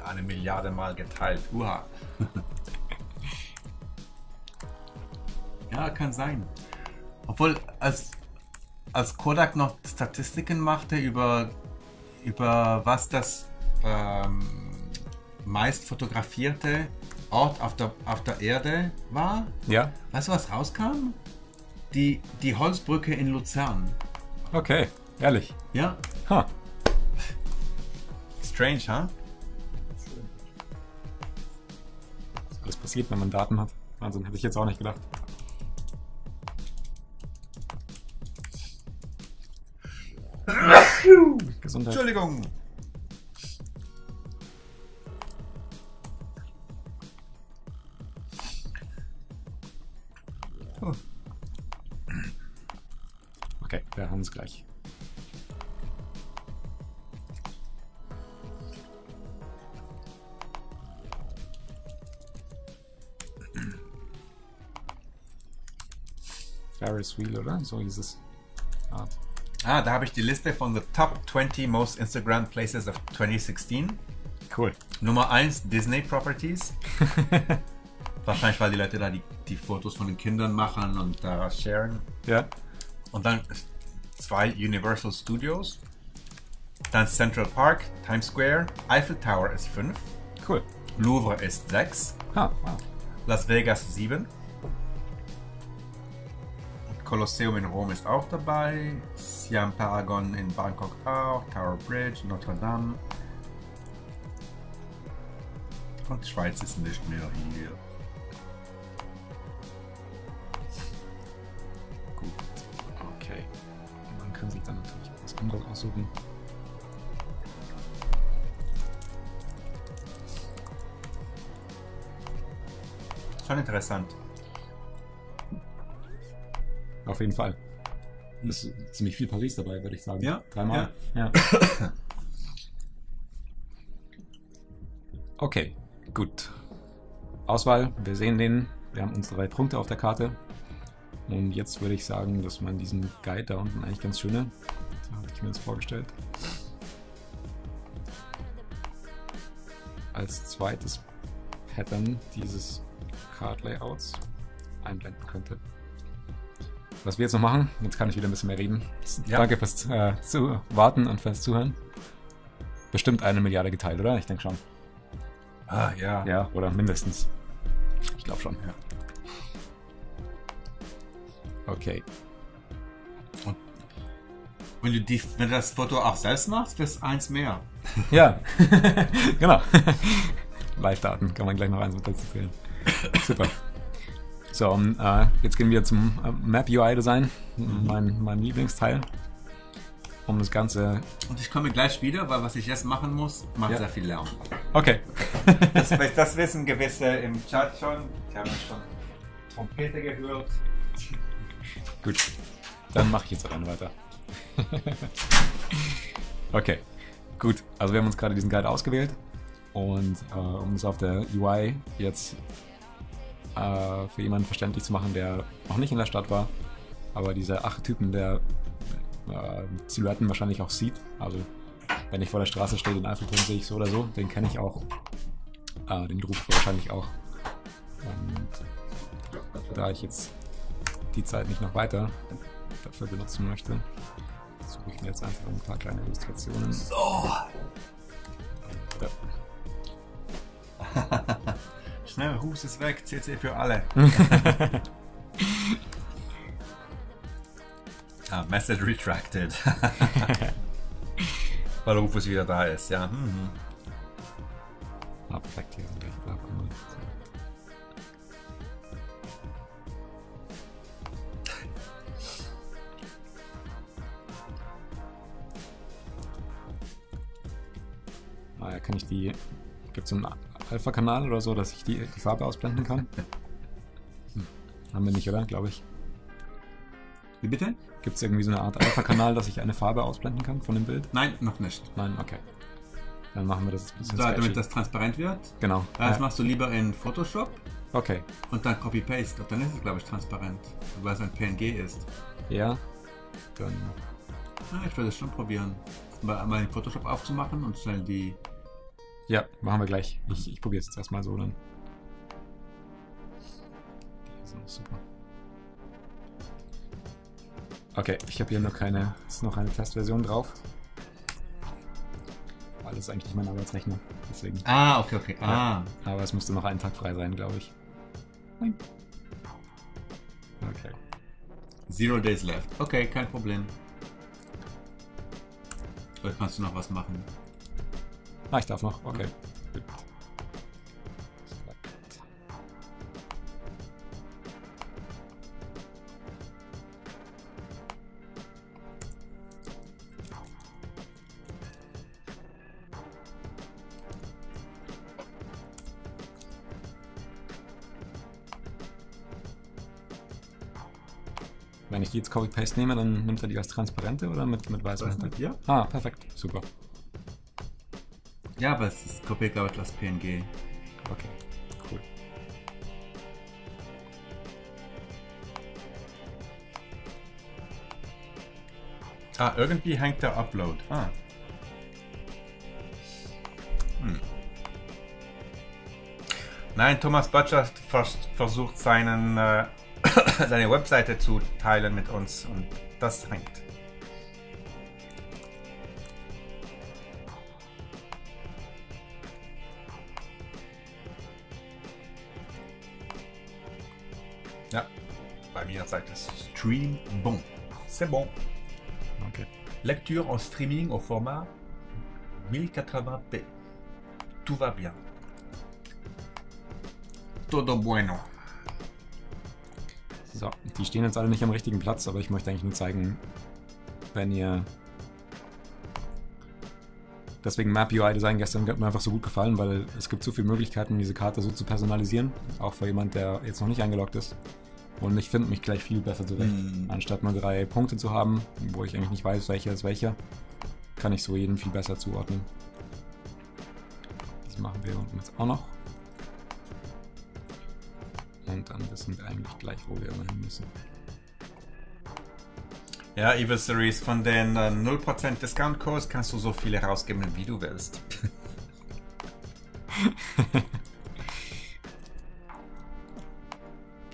Eine Milliarde mal geteilt. Uha. Ja, kann sein. Obwohl, als Kodak noch Statistiken machte über was das meist fotografierte Ort auf der Erde war, ja. Weißt du, was rauskam? Die Holzbrücke in Luzern. Okay, ehrlich? Ja. Huh. Strange, huh? Alles passiert, wenn man Daten hat. Wahnsinn, hätte ich jetzt auch nicht gedacht. Gesundheit. Entschuldigung! Oh. Okay, wir haben es gleich. Ferris Wheel, oder? So hieß es. Ah, da habe ich die Liste von the top 20 most Instagram places of 2016. Cool. Nummer 1 Disney Properties. Wahrscheinlich, weil die Leute da die Fotos von den Kindern machen und da sharen. Ja. Und dann 2 Universal Studios. Dann Central Park, Times Square. Eiffel Tower ist 5. Cool. Louvre ist 6. Ah, wow. Las Vegas 7. Kolosseum in Rom ist auch dabei, Siam Paragon in Bangkok auch, Tower Bridge, Notre Dame und Schweiz ist nicht mehr hier. Gut, okay. Man kann sich dann natürlich was anderes aussuchen. Schon interessant. Auf jeden Fall. Es ist ziemlich viel Paris dabei, würde ich sagen. Ja? Dreimal? Ja. Ja. Okay, gut. Auswahl, wir sehen den. Wir haben unsere 3 Punkte auf der Karte. Und jetzt würde ich sagen, dass man diesen Guide da unten eigentlich ganz schöne. So habe ich mir das vorgestellt. Als zweites Pattern dieses Card Layouts einblenden könnte. Was wir jetzt noch machen, jetzt kann ich wieder ein bisschen mehr reden. Ja. Danke fürs Warten und fürs Zuhören. Bestimmt 1 Milliarde geteilt, oder? Ich denke schon. Ah, ja. Ja, oder mindestens. Ich glaube schon, ja. Okay. Und wenn du das Foto auch selbst machst, das ist 1 mehr. Ja, genau. Live-Daten, kann man gleich noch eins mit dazu zählen. Super. So, jetzt gehen wir zum Map-UI-Design, mein Lieblingsteil, um das Ganze... Und ich komme gleich wieder, weil was ich jetzt machen muss, macht ja sehr viel Lärm. Okay. Das wissen gewisse im Chat schon, die haben schon Trompete gehört. Gut, dann mache ich jetzt auch einen weiter. Okay, gut, also wir haben uns gerade diesen Guide ausgewählt und um es auf der UI jetzt... für jemanden verständlich zu machen, der noch nicht in der Stadt war, aber diese 8 Typen der Silhouetten wahrscheinlich auch sieht. Also wenn ich vor der Straße stehe, den Eiffelturm sehe ich so oder so, den kenne ich auch, den Ruf wahrscheinlich auch. Und da ich jetzt die Zeit nicht noch weiter dafür benutzen möchte, suche ich mir jetzt einfach ein paar kleine Illustrationen. So! Ja. Schnell, Ruß ist weg, CC für alle. Ah, Message retracted. Weil Rufus wieder da ist, ja. Ah, perfekt, hier sind wir. Kann ich die... Gibt es so einen Alpha-Kanal oder so, dass ich die Farbe ausblenden kann? Haben wir nicht, oder? Glaube ich. Wie bitte? Gibt es irgendwie so eine Art Alpha-Kanal, dass ich eine Farbe ausblenden kann von dem Bild? Nein, noch nicht. Nein, okay. Dann machen wir das jetzt ein bisschen so, damit das transparent wird. Genau. Das machst du lieber in Photoshop. Okay. Und dann Copy-Paste. Dann ist es, glaube ich, transparent, weil es ein PNG ist. Ja. Dann... ich werde es schon probieren. Mal den Photoshop aufzumachen und schnell die... Ja, machen wir gleich. Ich probiere es jetzt erstmal so dann. Die sind super. Okay, ich habe hier noch keine... Ist noch eine Testversion drauf. Weil das ist eigentlich nicht mein Arbeitsrechner. Deswegen. Ah, okay, okay. Ah. Aber es musste noch einen Tag frei sein, glaube ich. Nein. Okay. 0 days left. Okay, kein Problem. Vielleicht kannst du noch was machen. Ah, ich darf noch. Okay. Gut. Wenn ich die jetzt Copy-Paste nehme, dann nimmt er die als transparente oder mit weißem Hintergrund? Ja. Ah, perfekt. Super. Ja, aber es ist kopiert, glaube ich, als PNG. Okay, cool. Ah, irgendwie hängt der Upload. Ah. Hm. Nein, Thomas Butcher versucht seine Webseite zu teilen mit uns und das hängt. Ja, bei mir sagt es Stream bon. C'est bon. Okay. Lecture en streaming au format 1080p. Tout va bien. Todo bueno. So, die stehen jetzt alle nicht am richtigen Platz, aber ich möchte eigentlich nur zeigen, wenn ihr... Deswegen Map UI Design gestern hat mir einfach so gut gefallen, weil es gibt so viele Möglichkeiten, diese Karte so zu personalisieren, auch für jemand, der jetzt noch nicht eingeloggt ist. Und ich finde mich gleich viel besser zurecht. Anstatt nur 3 Punkte zu haben, wo ich eigentlich nicht weiß, welcher ist welcher, kann ich so jeden viel besser zuordnen. Das machen wir unten jetzt auch noch. Und dann wissen wir eigentlich gleich, wo wir hin müssen. Ja, Evil Series, von den 0% Discount-Codes kannst du so viele rausgeben, wie du willst.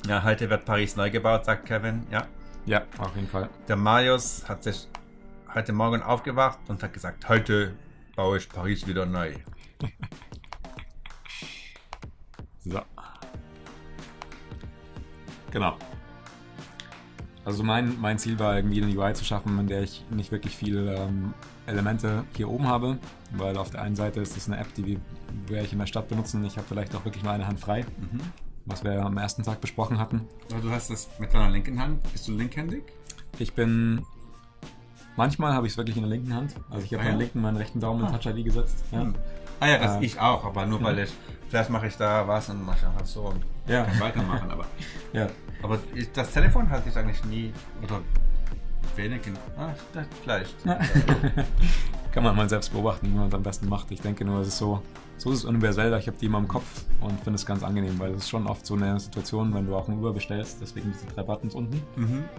Ja, heute wird Paris neu gebaut, sagt Kevin. Ja. Ja, auf jeden Fall. Der Marius hat sich heute Morgen aufgewacht und hat gesagt, heute baue ich Paris wieder neu. So. Genau. Also mein Ziel war irgendwie eine UI zu schaffen, in der ich nicht wirklich viele Elemente hier oben habe, weil auf der einen Seite ist das eine App, die werde ich in der Stadt benutzen. Ich habe vielleicht auch wirklich nur eine Hand frei, was wir am ersten Tag besprochen hatten. Also du hast das mit deiner linken Hand. Bist du linkhändig? Ich bin... Manchmal habe ich es wirklich in der linken Hand. Also ich habe meinen rechten Daumen in Touch ID gesetzt. Ja. Ah ja, das ich auch, aber nur weil ich... Vielleicht mache ich da was und mache einfach so und kann weitermachen, aber... Ja. Aber das Telefon hatte ich eigentlich nie oder wenig. Ah, vielleicht. Kann man mal selbst beobachten, wie man es am besten macht. Ich denke nur, es ist so ist es universell. Ich habe die immer im Kopf und finde es ganz angenehm, weil es ist schon oft so eine Situation, wenn du auch einen Uber bestellst, deswegen diese 3 Buttons unten.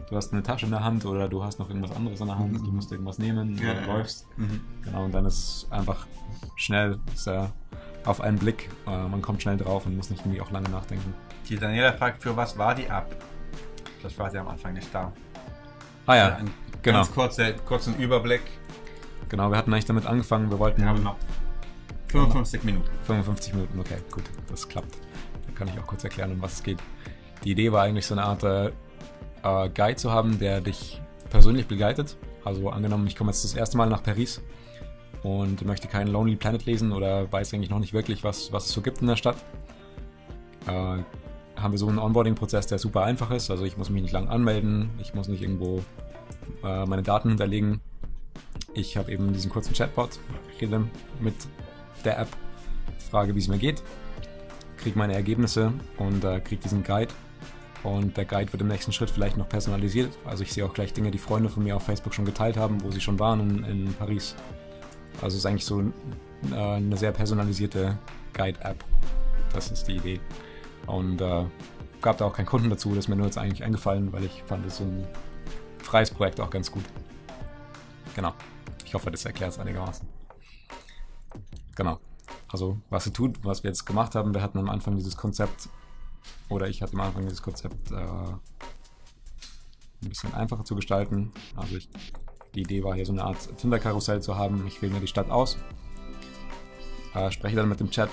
Du hast eine Tasche in der Hand oder du hast noch irgendwas anderes in der Hand, du musst irgendwas nehmen, oder du läufst. Genau, und dann ist es einfach schnell, sehr auf einen Blick. Man kommt schnell drauf und muss nicht irgendwie auch lange nachdenken. Die Daniela fragt, für was war die App? Das war sie am Anfang nicht da. Ah ja, genau. Ganz kurzen Überblick. Genau, wir hatten eigentlich damit angefangen, wir wollten... Wir haben noch 55 Minuten. 55 Minuten, okay, gut, das klappt. Da kann ich auch kurz erklären, um was es geht. Die Idee war eigentlich so eine Art Guide zu haben, der dich persönlich begleitet. Also angenommen, ich komme jetzt das erste Mal nach Paris und möchte keinen Lonely Planet lesen oder weiß eigentlich noch nicht wirklich, was es so gibt in der Stadt. Haben wir so einen Onboarding-Prozess, der super einfach ist. Also ich muss mich nicht lang anmelden, ich muss nicht irgendwo meine Daten hinterlegen. Ich habe eben diesen kurzen Chatbot mit der App, frage, wie es mir geht, kriege meine Ergebnisse und kriege diesen Guide. Und der Guide wird im nächsten Schritt vielleicht noch personalisiert. Also ich sehe auch gleich Dinge, die Freunde von mir auf Facebook schon geteilt haben, wo sie schon waren in Paris. Also es ist eigentlich so eine sehr personalisierte Guide-App. Das ist die Idee. Und gab da auch keinen Kunden dazu, das ist mir nur jetzt eigentlich eingefallen, weil ich fand, das ist so ein freies Projekt auch ganz gut. Genau. Ich hoffe, das erklärt es einigermaßen. Genau. Also was sie tut, was wir jetzt gemacht haben, wir hatten am Anfang dieses Konzept, oder ich hatte am Anfang dieses Konzept ein bisschen einfacher zu gestalten. Also die Idee war hier so eine Art Tinder-Karussell zu haben. Ich wähle mir die Stadt aus, spreche dann mit dem Chat,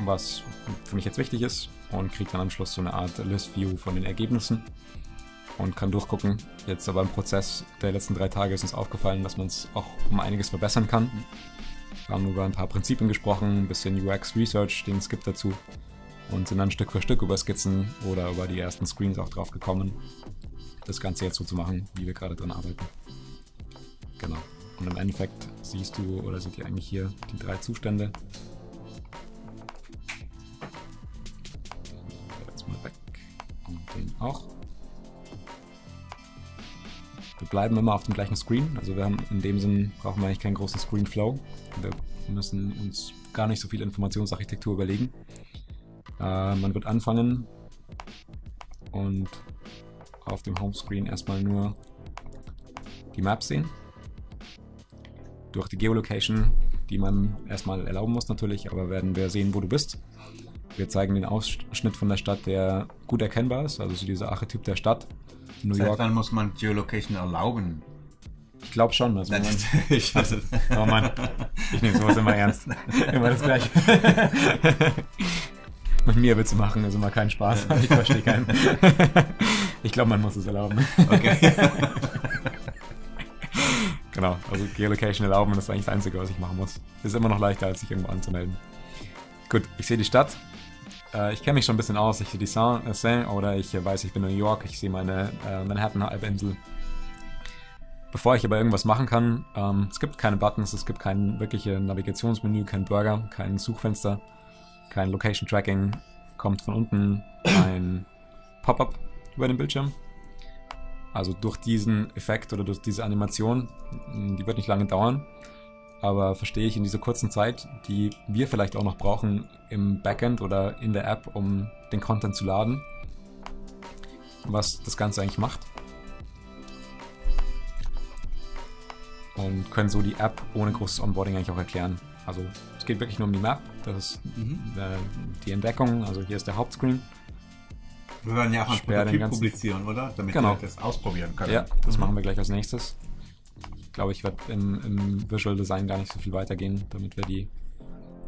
was für mich jetzt wichtig ist, und kriege dann am Schluss so eine Art List-View von den Ergebnissen und kann durchgucken. Jetzt aber im Prozess der letzten 3 Tage ist uns aufgefallen, dass man es auch um einiges verbessern kann. Wir haben über ein paar Prinzipien gesprochen, ein bisschen UX-Research, den es gibt dazu, und sind dann Stück für Stück über Skizzen oder über die ersten Screens auch drauf gekommen, das Ganze jetzt so zu machen, wie wir gerade dran arbeiten. Genau. Und im Endeffekt siehst du, oder seht ihr eigentlich hier die 3 Zustände. Den jetzt mal weg und den auch. Wir bleiben immer auf dem gleichen Screen, also wir haben in dem Sinn, brauchen wir eigentlich keinen großen Screenflow. Wir müssen uns gar nicht so viel Informationsarchitektur überlegen. Man wird anfangen und auf dem Homescreen erstmal nur die Map sehen. Durch die Geolocation, die man erstmal erlauben muss natürlich, aber werden wir sehen, wo du bist. Wir zeigen den Ausschnitt von der Stadt, der gut erkennbar ist, also so dieser Archetyp der Stadt. New York. Seit wann muss man Geolocation erlauben? Ich glaube schon. Also oh Mann, ich nehme sowas immer ernst. Immer das Gleiche. Mit mir Witze machen ist immer kein Spaß. Ich verstehe keinen. Ich glaube, man muss es erlauben. Okay. Genau, also Geolocation erlauben, das ist eigentlich das Einzige, was ich machen muss. Ist immer noch leichter, als sich irgendwo anzumelden. Gut, ich sehe die Stadt. Ich kenne mich schon ein bisschen aus, ich sehe die Seine, oder ich weiß, ich bin in New York, ich sehe meine Manhattan-Halbinsel. Bevor ich aber irgendwas machen kann, es gibt keine Buttons, es gibt kein wirkliches Navigationsmenü, kein Burger, kein Suchfenster, kein Location-Tracking, kommt von unten ein Pop-up über den Bildschirm. Also durch diesen Effekt oder durch diese Animation, die wird nicht lange dauern, aber verstehe ich in dieser kurzen Zeit, die wir vielleicht auch noch brauchen im Backend oder in der App, um den Content zu laden, was das Ganze eigentlich macht. Und können so die App ohne großes Onboarding eigentlich auch erklären. Also es geht wirklich nur um die Map, das ist die Entdeckung, also hier ist der Hauptscreen. Wir werden ja auch ein Prototyp publizieren, oder? Damit wir das ausprobieren können. Ja, das machen wir gleich als nächstes. Ich glaube, ich werde im Visual Design gar nicht so viel weitergehen, damit wir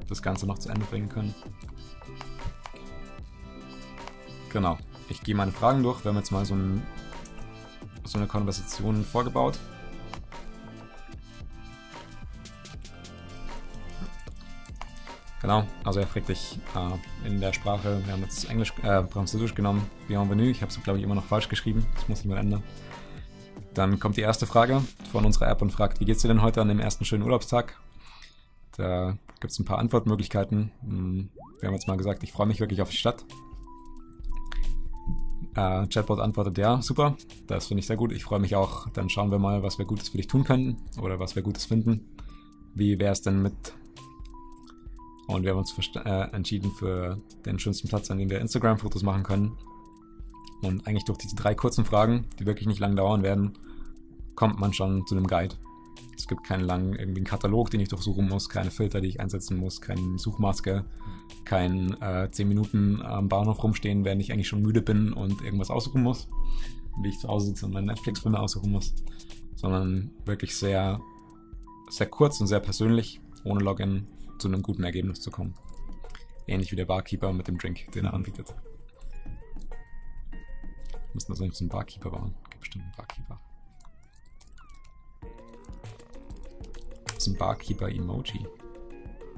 das Ganze noch zu Ende bringen können. Genau, ich gehe meine Fragen durch. Wir haben jetzt mal so eine Konversation vorgebaut. Genau, also er fragt dich in der Sprache, wir haben jetzt Französisch genommen, Bienvenue, ich habe es glaube ich immer noch falsch geschrieben, das muss ich mal ändern. Dann kommt die erste Frage von unserer App und fragt, wie geht's dir denn heute an dem ersten schönen Urlaubstag? Da gibt es ein paar Antwortmöglichkeiten. Wir haben jetzt mal gesagt, ich freue mich wirklich auf die Stadt. Chatbot antwortet, ja, super, das finde ich sehr gut, ich freue mich auch. Dann schauen wir mal, was wir Gutes für dich tun können oder was wir Gutes finden. Wie wäre es denn mit... Und wir haben uns entschieden für den schönsten Platz, an dem wir Instagram-Fotos machen können. Und eigentlich durch diese 3 kurzen Fragen, die wirklich nicht lang dauern werden, kommt man schon zu einem Guide. Es gibt keinen langen irgendwie einen Katalog, den ich durchsuchen muss, keine Filter, die ich einsetzen muss, keine Suchmaske, kein 10 Minuten am Bahnhof rumstehen, während ich eigentlich schon müde bin und irgendwas aussuchen muss, wie ich zu Hause sitze und meine Netflix-Filme aussuchen muss, sondern wirklich sehr, sehr kurz und sehr persönlich, ohne Login, zu einem guten Ergebnis zu kommen. Ähnlich wie der Barkeeper mit dem Drink, den er anbietet. Müssen das eigentlich so ein Barkeeper bauen? Gibt bestimmt einen Barkeeper. Das ist ein Barkeeper-Emoji.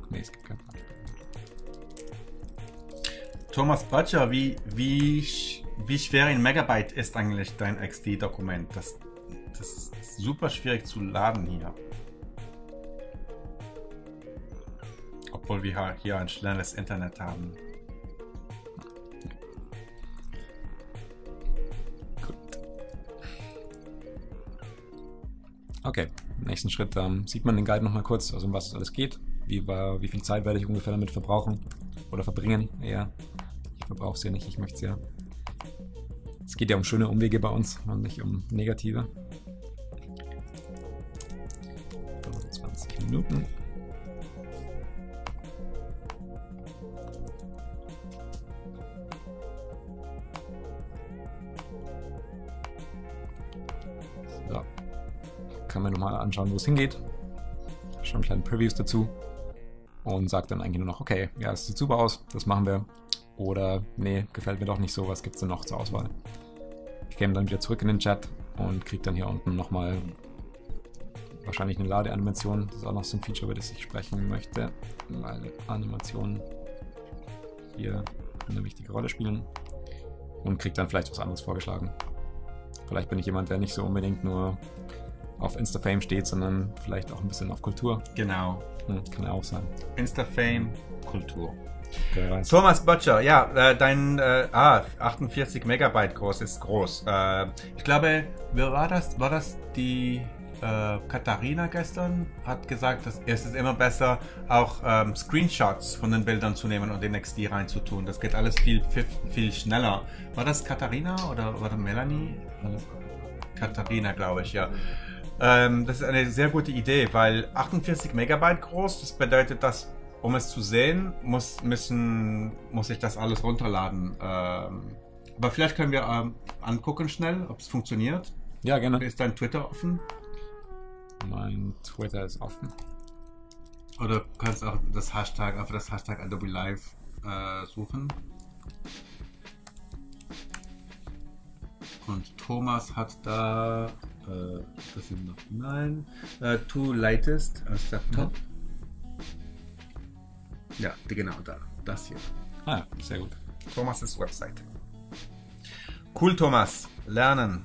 Ne, es gibt keinen Barkeeper. Thomas Butcher, wie schwer in Megabyte ist eigentlich dein XD-Dokument? Das ist super schwierig zu laden hier. obwohl wir hier ein schnelles Internet haben. Gut. Okay, im nächsten Schritt sieht man den Guide nochmal kurz, also um was es alles geht. Wie viel Zeit werde ich ungefähr damit verbrauchen oder verbringen eher. Ich verbrauche es ja nicht, ich möchte es ja. Es geht ja um schöne Umwege bei uns und nicht um negative. 25 Minuten. So. Kann man nochmal anschauen, wo es hingeht. Schon kleine Previews dazu. Und sagt dann eigentlich nur noch, okay, ja, es sieht super aus, das machen wir. Oder, nee, gefällt mir doch nicht so, was gibt es denn noch zur Auswahl? Ich käme dann wieder zurück in den Chat und kriege dann hier unten nochmal wahrscheinlich eine Ladeanimation. Das ist auch noch so ein Feature, über das ich sprechen möchte, weil Animationen hier eine wichtige Rolle spielen. Und kriege dann vielleicht was anderes vorgeschlagen. Vielleicht bin ich jemand, der nicht so unbedingt nur auf Instafame steht, sondern vielleicht auch ein bisschen auf Kultur. Genau. Ja, kann ja auch sein. Instafame, Kultur. Thomas Böttcher, ja, dein 48 Megabyte groß ist groß. Ich glaube, wer war das? War das die Katharina gestern? Hat gesagt, dass es ist immer besser, auch Screenshots von den Bildern zu nehmen und in XD reinzutun. Das geht alles viel schneller. War das Katharina oder war das Melanie? Katharina, glaube ich, ja. Das ist eine sehr gute Idee, weil 48 Megabyte groß, das bedeutet, dass um es zu sehen, muss ich das alles runterladen. Aber vielleicht können wir angucken schnell, ob es funktioniert. Ja, gerne. Ist dein Twitter offen? Mein Twitter ist offen. Oder du kannst auch das Hashtag, einfach das Hashtag Adobe Live suchen. Und Thomas hat da, das sind noch, nein, Two Latest als Laptop. Mhm. Ja, genau da. Das hier. Ah, sehr gut. Thomas ist Website. Cool, Thomas. Lernen.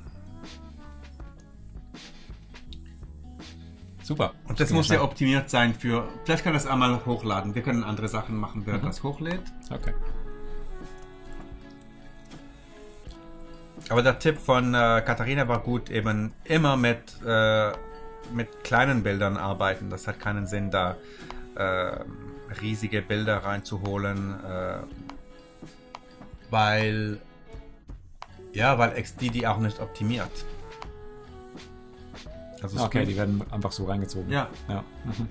Super. Und das muss ja optimiert sein für... Vielleicht kann das einmal hochladen. Wir können andere Sachen machen, während das hochlädt. Okay. Aber der Tipp von Katharina war gut, eben immer mit kleinen Bildern arbeiten. Das hat keinen Sinn, da... riesige Bilder reinzuholen, weil XD die auch nicht optimiert. Also okay, die werden einfach so reingezogen. Ja. Ja. Mhm.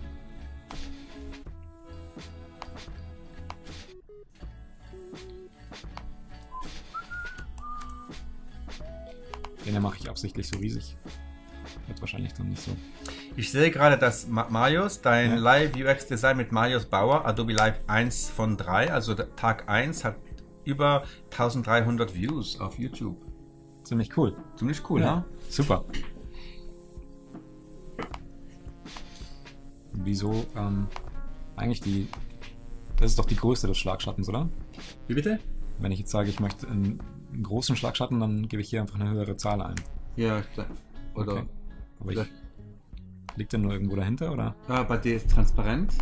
Den mache ich absichtlich so riesig. Wird wahrscheinlich dann nicht so. Ich sehe gerade, dass Marius, dein Live UX Design mit Marius Bauer, Adobe Live 1 von 3, also Tag 1, hat über 1300 Views auf YouTube. Ziemlich cool. Ziemlich cool, ja. Ne? Super. Wieso eigentlich das ist doch die Größe des Schlagschattens, oder? Wie bitte? Wenn ich jetzt sage, ich möchte einen großen Schlagschatten, dann gebe ich hier einfach eine höhere Zahl ein. Ja, oder... Okay. Aber ich, liegt denn nur irgendwo dahinter, oder? Ja, bei dir ist transparent.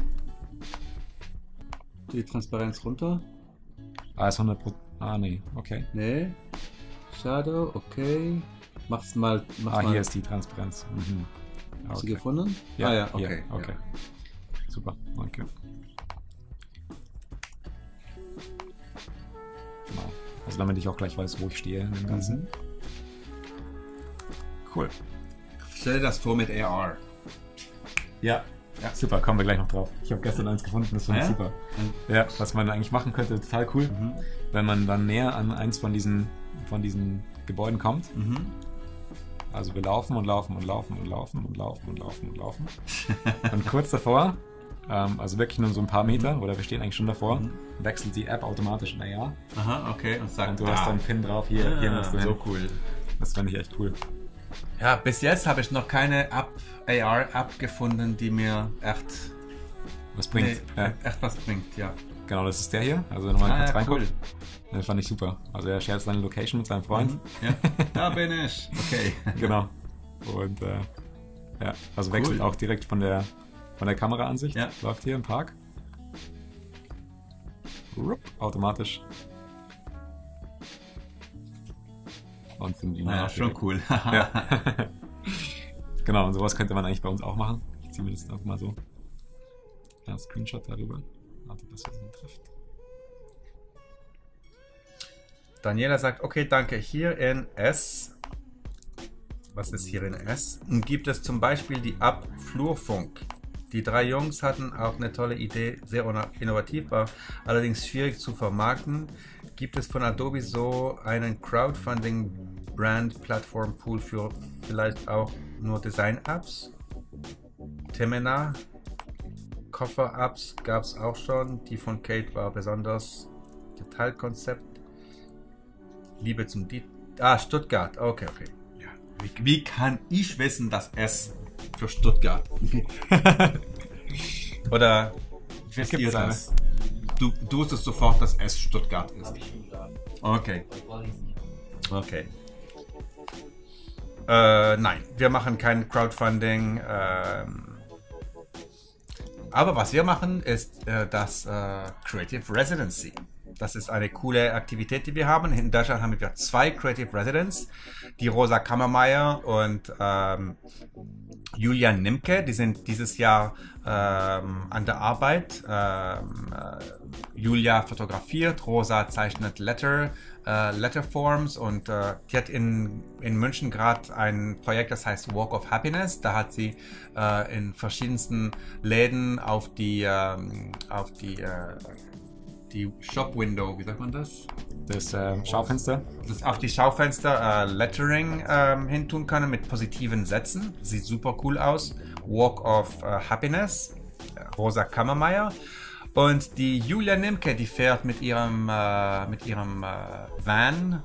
Die Transparenz runter. Ah, ist 100%. Ah, nee, okay. Nee. Shadow, okay. Mach's mal. Mach's mal. Hier ist die Transparenz. Mhm. Ah, hast du gefunden? Ja, ah, ja, okay. Ja, okay. Ja. Super, danke. Genau. Also, damit ich auch gleich weiß, wo ich stehe in dem Ganzen. Cool. Stell dir das vor mit AR. Ja, ja, super, kommen wir gleich noch drauf. Ich habe gestern eins gefunden, das fand ich super. Ja, was man eigentlich machen könnte, total cool, wenn man dann näher an eins von diesen Gebäuden kommt. Mhm. Also wir laufen und laufen und laufen und laufen und laufen und laufen und laufen. Und kurz davor, also wirklich nur so ein paar Meter, oder wir stehen eigentlich schon davor, wechselt die App automatisch in AR. Aha, okay. Und sagt, und du hast da einen Pin drauf, hier, hier musst du hin. So cool. Das fand ich echt cool. Ja, bis jetzt habe ich noch keine AR-App gefunden, die mir echt was bringt. Nee, ja. Echt was bringt, ja. Genau, das ist der hier. Also nochmal kurz reingucken. Cool. Den fand ich super. Also er shared seine Location mit seinem Freund. Ja. Da bin ich. Okay. Genau. Und ja, also cool. Wechselt auch direkt von der Kameraansicht. Ja. Läuft hier im Park. Rupp, automatisch. Und findet ihn nach. Schon cool. Ja. Genau, und sowas könnte man eigentlich bei uns auch machen. Ich ziehe mir das auch mal so einen Screenshot darüber. Warte, dass wir ihn trifft. Daniela sagt, okay, danke. Hier in S. Was ist hier in S? Gibt es zum Beispiel die App Flurfunk. Die drei Jungs hatten auch eine tolle Idee, sehr innovativ war, allerdings schwierig zu vermarkten. Gibt es von Adobe so einen Crowdfunding-Brand-Plattform-Pool für vielleicht auch nur Design-Apps? Temena, Koffer-Apps gab es auch schon. Die von Kate war besonders Detailkonzept. Liebe zum Stuttgart, okay. Wie kann ich wissen, dass S für Stuttgart? Oder wisst ihr das? Du wusstest sofort, dass S Stuttgart ist. Okay. Nein, wir machen kein Crowdfunding. Aber was wir machen, ist das Creative Residency. Das ist eine coole Aktivität, die wir haben. In Deutschland haben wir 2 Creative Residents, die Rosa Kammermeier und Julian Nimke. Die sind dieses Jahr an der Arbeit. Julia fotografiert, Rosa zeichnet Letterforms und die hat in München gerade ein Projekt, das heißt Walk of Happiness. Da hat sie in verschiedensten Läden auf die die Shop-Window, wie sagt man das? Das Schaufenster. Das auf die Schaufenster Lettering hin tun können mit positiven Sätzen. Sieht super cool aus. Walk of Happiness, Rosa Kammermeier. Und die Julia Nimke, die fährt mit ihrem Van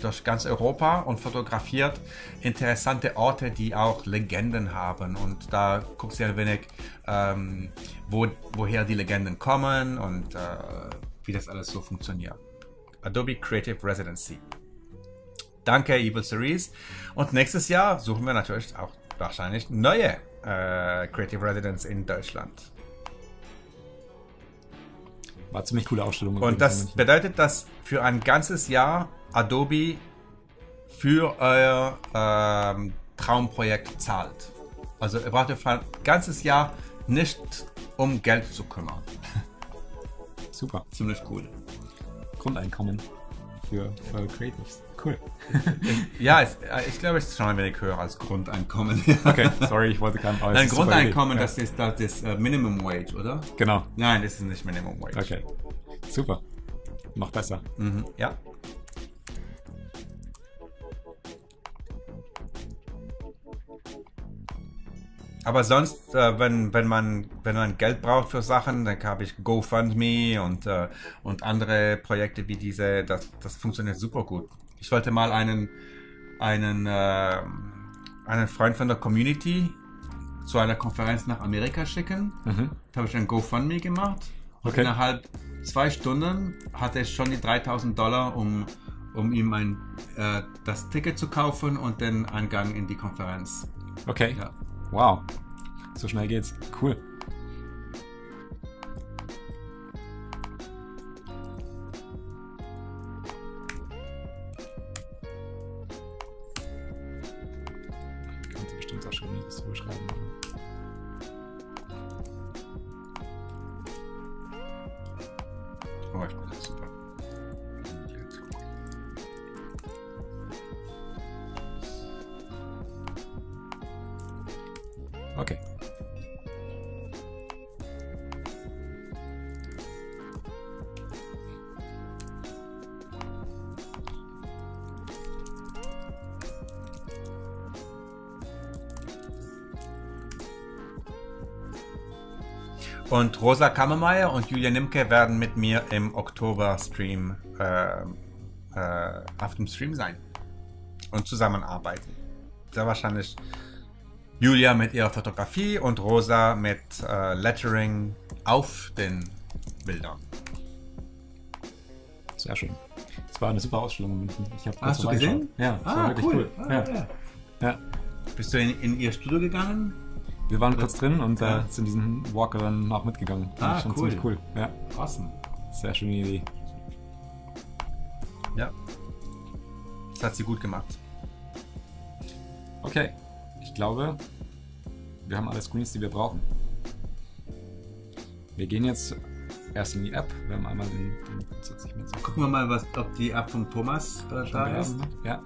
durch ganz Europa und fotografiert interessante Orte, die auch Legenden haben. Und da guckt sie ein wenig, woher die Legenden kommen und wie das alles so funktioniert. Adobe Creative Residency. Danke, Evil Series. Und nächstes Jahr suchen wir natürlich auch wahrscheinlich neue Creative Residents in Deutschland. War ziemlich coole Ausstellung. Und das bedeutet, dass für ein ganzes Jahr Adobe für euer Traumprojekt zahlt. Also ihr braucht für ein ganzes Jahr nicht um Geld zu kümmern. Super. Ziemlich cool. Grundeinkommen für Creatives. Cool. Ja, ich glaube, es ist schon ein wenig höher als Grundeinkommen. Okay, sorry, ich wollte kein Ein Grundeinkommen, das ist das Minimum Wage, oder? Genau. Nein, das ist nicht Minimum Wage. Okay, super. Noch besser. Mhm. Ja. Aber sonst, wenn man Geld braucht für Sachen, dann habe ich GoFundMe und andere Projekte wie diese. Das funktioniert super gut. Ich wollte mal einen Freund von der Community zu einer Konferenz nach Amerika schicken. Mhm. Da habe ich ein GoFundMe gemacht. Und okay. Innerhalb 2 Stunden hatte ich schon die $3.000, um ihm das Ticket zu kaufen und den Eingang in die Konferenz. Okay. Ja. Wow. So schnell geht's. Cool. Okay. Und Rosa Kammermeier und Julia Nimke werden mit mir im Oktober-Stream auf dem Stream sein und zusammenarbeiten. Sehr wahrscheinlich. Julia mit ihrer Fotografie und Rosa mit Lettering auf den Bildern. Sehr schön. Es war eine super Ausstellung in München. Hast du gesehen? Ja, das war wirklich cool. Ja. Bist du in ihr Studio gegangen? Wir waren kurz drin und sind diesen Walk dann auch mitgegangen. Fand ich schon cool. Ziemlich cool. Ja. Awesome. Sehr schöne Idee. Ja. Das hat sie gut gemacht. Okay. Ich glaube, wir haben alle Screens, die wir brauchen. Wir gehen jetzt erst in die App. Wir haben einmal den jetzt nicht mehr so. Gucken wir mal, ob die App von Thomas da ist. Ja.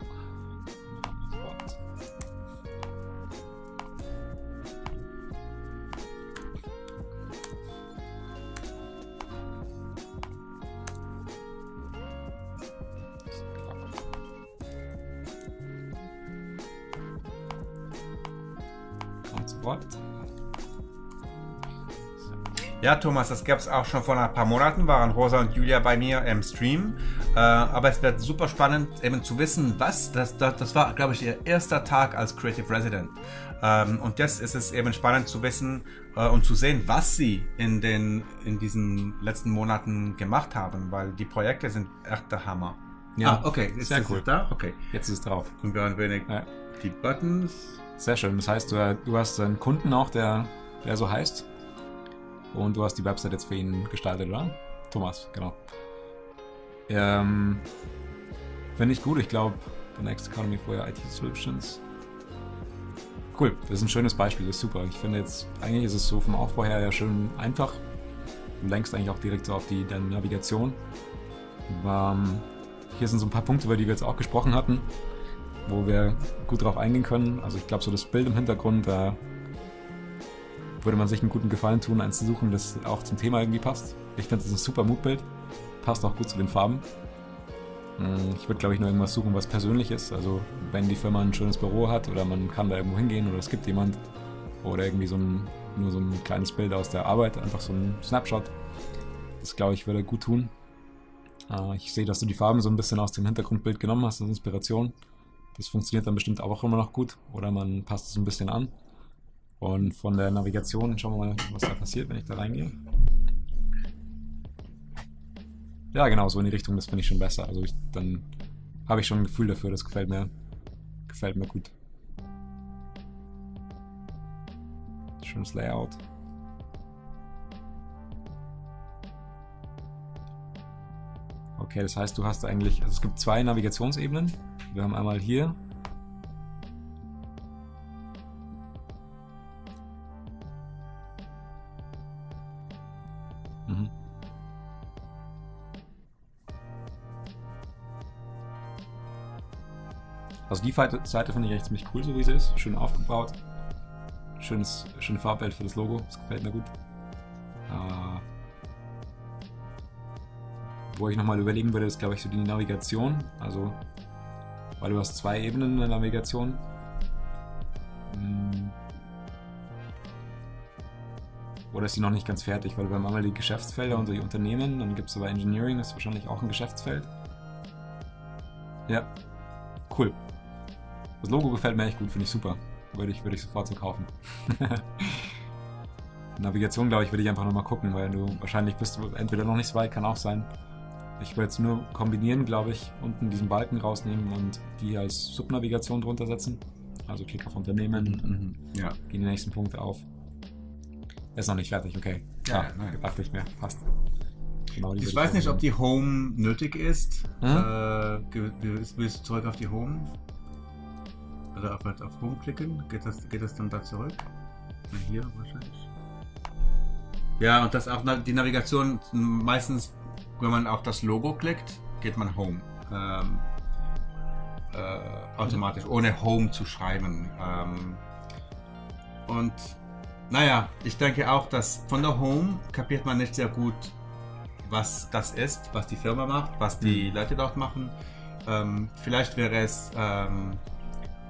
Ja, Thomas, das gab es auch schon vor ein paar Monaten, waren Rosa und Julia bei mir im Stream. Aber es wird super spannend, eben zu wissen, was. Das war, glaube ich, ihr erster Tag als Creative Resident. Und jetzt ist es eben spannend zu wissen und zu sehen, was sie in diesen letzten Monaten gemacht haben, weil die Projekte sind echt der Hammer. Ja, ah, okay, ist sehr cool. Da? Okay. Jetzt ist es drauf. Und wir ein wenig die Buttons. Sehr schön, das heißt, du hast einen Kunden auch, der so heißt. Und du hast die Website jetzt für ihn gestaltet, oder? Thomas, genau. Finde ich gut, ich glaube, The Next Economy for IT Solutions. Cool, das ist ein schönes Beispiel, das ist super. Ich finde jetzt, eigentlich ist es so vom Aufbau her ja schön einfach. Du lenkst eigentlich auch direkt so auf deine Navigation. Aber hier sind so ein paar Punkte, über die wir jetzt auch gesprochen hatten, wo wir gut drauf eingehen können. Also ich glaube, so das Bild im Hintergrund, da würde man sich einen guten Gefallen tun, eins zu suchen, das auch zum Thema irgendwie passt. Ich finde, das ist ein super Moodbild. Passt auch gut zu den Farben. Ich würde, glaube ich, nur irgendwas suchen, was persönlich ist. Also, wenn die Firma ein schönes Büro hat oder man kann da irgendwo hingehen oder es gibt jemand oder irgendwie nur so ein kleines Bild aus der Arbeit, einfach so ein Snapshot. Das, glaube ich, würde gut tun. Ich sehe, dass du die Farben so ein bisschen aus dem Hintergrundbild genommen hast als Inspiration. Das funktioniert dann bestimmt auch immer noch gut oder man passt es ein bisschen an. Und von der Navigation schauen wir mal, was da passiert, wenn ich da reingehe. Ja, genau, so in die Richtung, das finde ich schon besser. Also dann habe ich schon ein Gefühl dafür, das gefällt mir gut. Schönes Layout. Okay, das heißt, du hast eigentlich, also es gibt zwei Navigationsebenen. Wir haben einmal hier. Also die Seite finde ich echt ziemlich cool, so wie sie ist. Schön aufgebaut. Schönes Farbbild für das Logo. Das gefällt mir gut. Wo ich nochmal überlegen würde, ist, glaube ich, so die Navigation. Also, weil du hast zwei Ebenen in der Navigation. Oder ist die noch nicht ganz fertig? Weil wir haben einmal die Geschäftsfelder und die Unternehmen. Dann gibt es aber Engineering, das ist wahrscheinlich auch ein Geschäftsfeld. Ja, cool. Das Logo gefällt mir echt gut, finde ich super. Würde ich sofort so kaufen. Navigation, glaube ich, würde ich einfach nochmal gucken, weil du wahrscheinlich bist du entweder noch nicht so weit, kann auch sein. Ich würde jetzt nur kombinieren, glaube ich, unten diesen Balken rausnehmen und die als Subnavigation drunter setzen. Also Klick auf Unternehmen, ja. Gehen die nächsten Punkte auf. Ist noch nicht fertig, okay. Ja, dachte ich mir, passt. Genau, ich weiß nicht, ob die Home nötig ist. Willst du zurück auf die Home? Oder auf Home klicken, geht das dann da zurück? Hier wahrscheinlich. Ja, und das auch die Navigation, meistens, wenn man auf das Logo klickt, geht man Home. Automatisch, ohne Home zu schreiben. Und naja, ich denke auch, dass von der Home kapiert man nicht sehr gut, was das ist, was die Firma macht, was die Leute dort machen. Vielleicht wäre es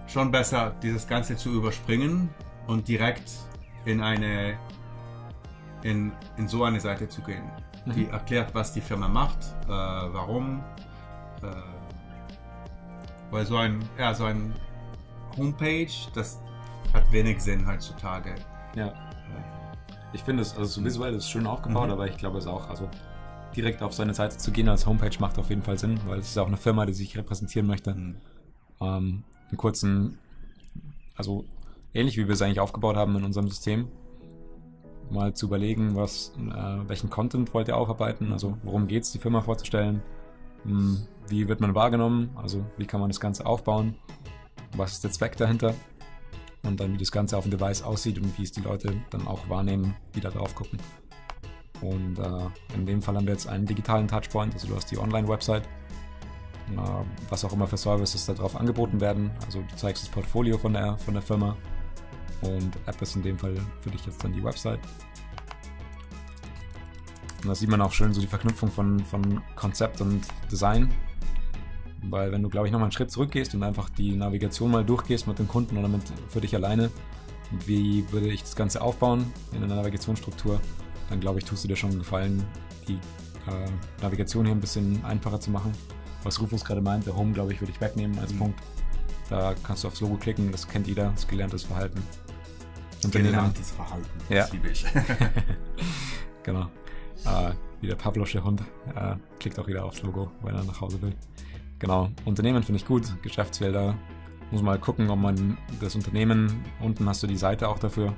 schon besser, dieses Ganze zu überspringen und direkt in so eine Seite zu gehen, die erklärt, was die Firma macht, warum, weil so ein Homepage, das hat wenig Sinn heutzutage. Ja, ich finde es, also so visuell ist schön aufgebaut, aber ich glaube es auch, also direkt auf seine Seite zu gehen als Homepage macht auf jeden Fall Sinn, weil es ist auch eine Firma, die sich repräsentieren möchte. Einen kurzen, also ähnlich wie wir es eigentlich aufgebaut haben in unserem System, mal zu überlegen, welchen Content wollt ihr aufarbeiten, also worum geht es, die Firma vorzustellen, wie wird man wahrgenommen, also wie kann man das Ganze aufbauen, was ist der Zweck dahinter und dann wie das Ganze auf dem Device aussieht und wie es die Leute dann auch wahrnehmen, die da drauf gucken. Und in dem Fall haben wir jetzt einen digitalen Touchpoint, also du hast die Online-Website, was auch immer für Services darauf angeboten werden, also du zeigst das Portfolio von der Firma und App ist in dem Fall für dich jetzt dann die Website. Und da sieht man auch schön so die Verknüpfung von Konzept und Design, weil wenn du, glaube ich, nochmal einen Schritt zurückgehst und einfach die Navigation mal durchgehst mit dem Kunden oder für dich alleine, wie würde ich das Ganze aufbauen in einer Navigationsstruktur, dann glaube ich, tust du dir schon einen Gefallen, die Navigation hier ein bisschen einfacher zu machen. Was Rufus gerade meint, der Home, glaube ich, würde ich wegnehmen als Punkt. Da kannst du aufs Logo klicken, das kennt jeder, das ist gelerntes Verhalten. Gelerntes Verhalten, das liebe ich. Genau. Wie der Pavlosche Hund, klickt auch jeder aufs Logo, wenn er nach Hause will. Genau, Unternehmen finde ich gut, Geschäftsfelder. Muss mal gucken, ob man das Unternehmen, unten hast du die Seite auch dafür,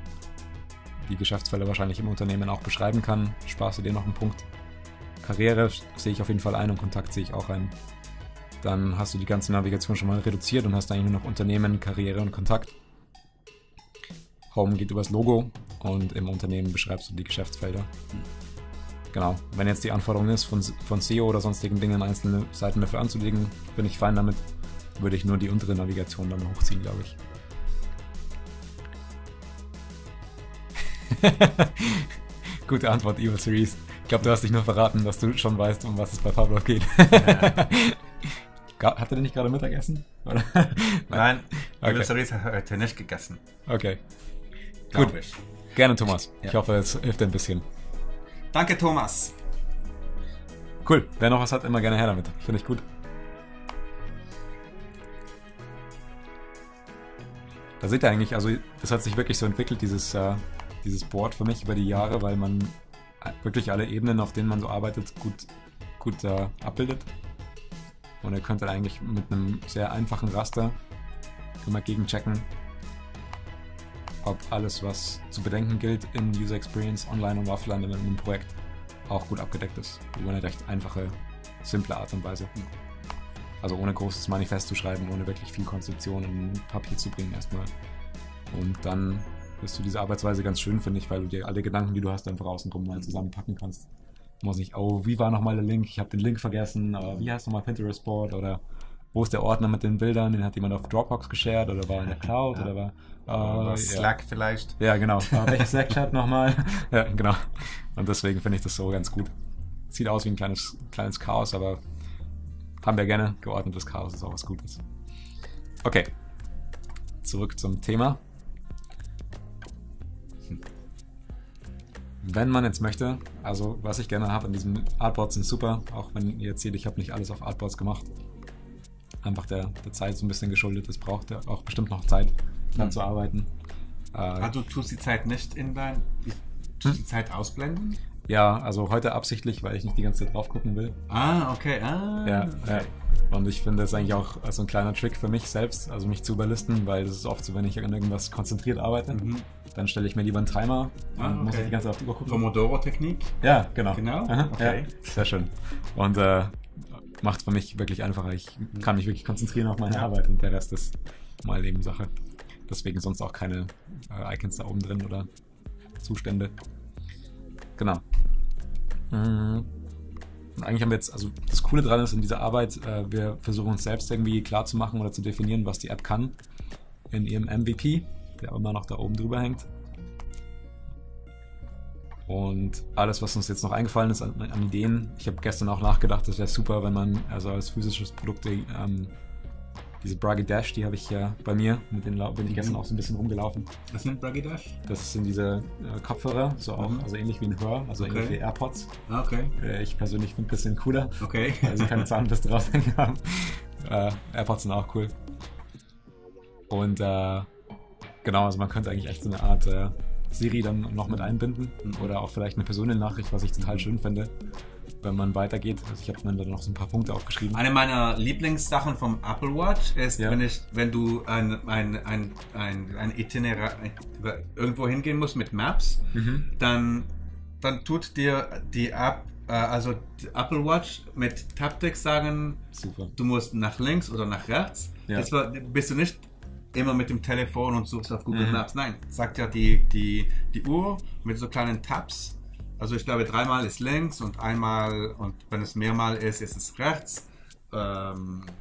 die Geschäftsfelder wahrscheinlich im Unternehmen auch beschreiben kann. Sparst du dir noch einen Punkt. Karriere sehe ich auf jeden Fall ein und Kontakt sehe ich auch ein. Dann hast du die ganze Navigation schon mal reduziert und hast eigentlich nur noch Unternehmen, Karriere und Kontakt. Home geht übers Logo und im Unternehmen beschreibst du die Geschäftsfelder. Genau, wenn jetzt die Anforderung ist, von SEO oder sonstigen Dingen einzelne Seiten dafür anzulegen, bin ich fein damit, würde ich nur die untere Navigation dann hochziehen, glaube ich. Gute Antwort, Evil Series. Ich glaube, du hast dich nur verraten, dass du schon weißt, um was es bei Pavlov geht. Hat er nicht gerade Mittagessen? Oder? Nein, Evil Series hat heute nicht gegessen. Okay, gut. Gerne, Thomas. Ich hoffe, es hilft ein bisschen. Danke, Thomas. Cool. Wer noch was hat, immer gerne her damit. Finde ich gut. Da seht ihr eigentlich, also das hat sich wirklich so entwickelt, dieses Board für mich über die Jahre, weil man wirklich alle Ebenen, auf denen man so arbeitet, gut abbildet. Und ihr könnt dann eigentlich mit einem sehr einfachen Raster immer gegenchecken, ob alles, was zu bedenken gilt in User Experience, online und offline in einem Projekt, auch gut abgedeckt ist. Über eine recht einfache, simple Art und Weise. Also ohne großes Manifest zu schreiben, ohne wirklich viel Konzeption in Papier zu bringen erstmal. Und dann wirst du diese Arbeitsweise ganz schön, finde ich, weil du dir alle Gedanken, die du hast, einfach außenrum mal zusammenpacken kannst. Du musst nicht, oh, wie war nochmal der Link? Ich habe den Link vergessen. Oder wie heißt nochmal Pinterest Board? Oder wo ist der Ordner mit den Bildern? Den hat jemand auf Dropbox geshared oder war in der Cloud oder war... Slack vielleicht. Ja, genau. Welches Slack-Chat nochmal? Ja, genau. Und deswegen finde ich das so ganz gut. Sieht aus wie ein kleines Chaos, aber haben wir gerne. Geordnetes Chaos ist auch was Gutes. Okay. Zurück zum Thema. Wenn man jetzt möchte, also was ich gerne habe an diesem Artboards sind super, auch wenn ihr jetzt seht, ich habe nicht alles auf Artboards gemacht. Einfach der Zeit so ein bisschen geschuldet. Das braucht ja auch bestimmt noch Zeit, daran zu arbeiten. Also du tust die Zeit nicht in dein... Tust die Zeit ausblenden? Ja, also heute absichtlich, weil ich nicht die ganze Zeit drauf gucken will. Ah, okay. Ja. Und ich finde das eigentlich auch so ein kleiner Trick für mich selbst, also mich zu überlisten, weil das ist oft so, wenn ich an irgendwas konzentriert arbeite, dann stelle ich mir lieber einen Timer und muss ich die ganze Zeit auf die Uhr gucken. Pomodoro-Technik? Ja, genau. Aha, okay. Ja, sehr schön. Und macht es für mich wirklich einfacher. Ich kann mich wirklich konzentrieren auf meine Arbeit und der Rest ist mal Nebensache. Deswegen sonst auch keine Icons da oben drin oder Zustände. Genau. Und eigentlich haben wir jetzt, also das Coole dran ist in dieser Arbeit, wir versuchen uns selbst irgendwie klar zu machen oder zu definieren, was die App kann in ihrem MVP, der immer noch da oben drüber hängt. Und alles, was uns jetzt noch eingefallen ist an Ideen, ich habe gestern auch nachgedacht, das wäre super, wenn man also als physisches Produkt diese Bragi Dash, die habe ich ja bei mir, mit denen bin ich gestern auch so ein bisschen rumgelaufen. Was sind Bragi Dash? Das sind diese Kopfhörer, so auch, also ähnlich wie ein Hör, also ähnlich wie AirPods. Okay. Ich persönlich finde ein bisschen cooler, weil sie keine Zahnbürste draufhängen haben. AirPods sind auch cool. Und genau, also man könnte eigentlich echt so eine Art Siri dann noch mit einbinden oder auch vielleicht eine Personennachricht, was ich total schön finde. wenn man weitergeht. Also ich habe mir dann noch so ein paar Punkte aufgeschrieben. Eine meiner Lieblingssachen vom Apple Watch ist, ja, wenn du ein Itinerar irgendwo hingehen musst mit Maps, dann tut dir die App, also die Apple Watch mit Taptik sagen, super, du musst nach links oder nach rechts. Ja. Das war, bist du nicht immer mit dem Telefon und suchst auf Google Maps. Nein, sagt ja die Uhr mit so kleinen Tabs. Also ich glaube, dreimal ist links und einmal, und wenn es mehrmal ist, ist es rechts. Ja.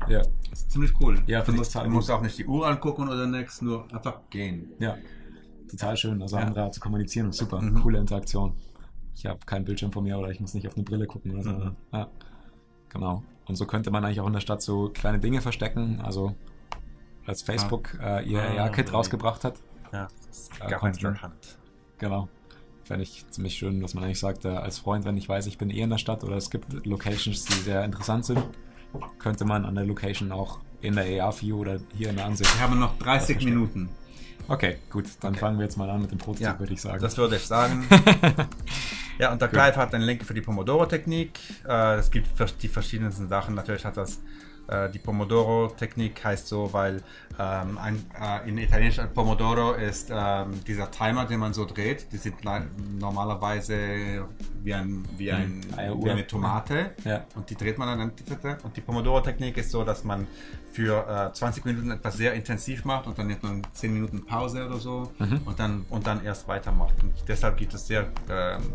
Das ist ziemlich cool. Ja, du musst auch nicht die Uhr angucken oder nichts, nur einfach gehen. Ja, total schön. Also andere zu kommunizieren, super, coole Interaktion. Ich habe keinen Bildschirm vor mir oder ich muss nicht auf eine Brille gucken oder so. Ja. Genau. Und so könnte man eigentlich auch in der Stadt so kleine Dinge verstecken. Also als Facebook ihr AR-Kit rausgebracht hat. Ja, das ist gar nicht in Hand. Genau. Fände ich ziemlich schön, dass man eigentlich sagt, als Freund, wenn ich weiß, ich bin in der Stadt oder es gibt Locations, die sehr interessant sind, könnte man an der Location auch in der AR-View oder hier in der Ansicht. Wir haben noch 30 Minuten. Okay, gut, dann fangen wir jetzt mal an mit dem Prototyp, würde ich sagen. Das würde ich sagen. Ja, und der Clive hat einen Link für die Pomodoro-Technik. Es gibt die verschiedensten Sachen. Natürlich hat das die Pomodoro-Technik, heißt so, weil in Italienisch Pomodoro ist dieser Timer, den man so dreht. Die sind normalerweise wie eine Tomate, und die dreht man dann. Und die Pomodoro-Technik ist so, dass man für 20 Minuten etwas sehr intensiv macht und dann nimmt man 10 Minuten Pause oder so und dann erst weitermacht. Und deshalb gibt es sehr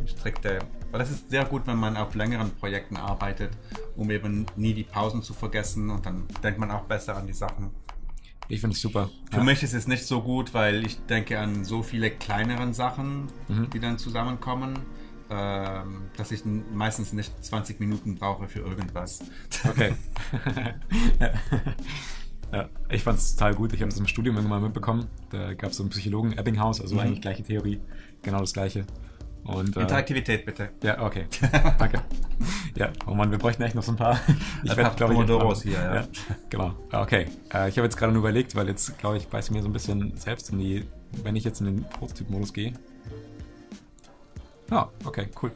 strikte, weil das ist sehr gut, wenn man auf längeren Projekten arbeitet, um eben nie die Pausen zu vergessen, und dann denkt man auch besser an die Sachen. Ich finde es super. Für mich ist es nicht so gut, weil ich denke an so viele kleineren Sachen, die dann zusammenkommen, dass ich meistens nicht 20 Minuten brauche für irgendwas. Okay. Ja, ich fand es total gut. Ich habe es im Studium irgendwann mal mitbekommen. Da gab es so einen Psychologen, Ebbinghaus, also eigentlich gleiche Theorie, genau das Gleiche. Und, Interaktivität bitte. Ja, okay. Danke. Ja, oh Mann, wir bräuchten echt noch so ein paar. Ich werde, glaube ich, Pomodoros hier, ja. Genau. Okay. Ich habe jetzt gerade nur überlegt, weil jetzt, glaube ich, beiße ich mir so ein bisschen selbst in die, wenn ich jetzt in den Prototyp-Modus gehe. Ah, okay, cool.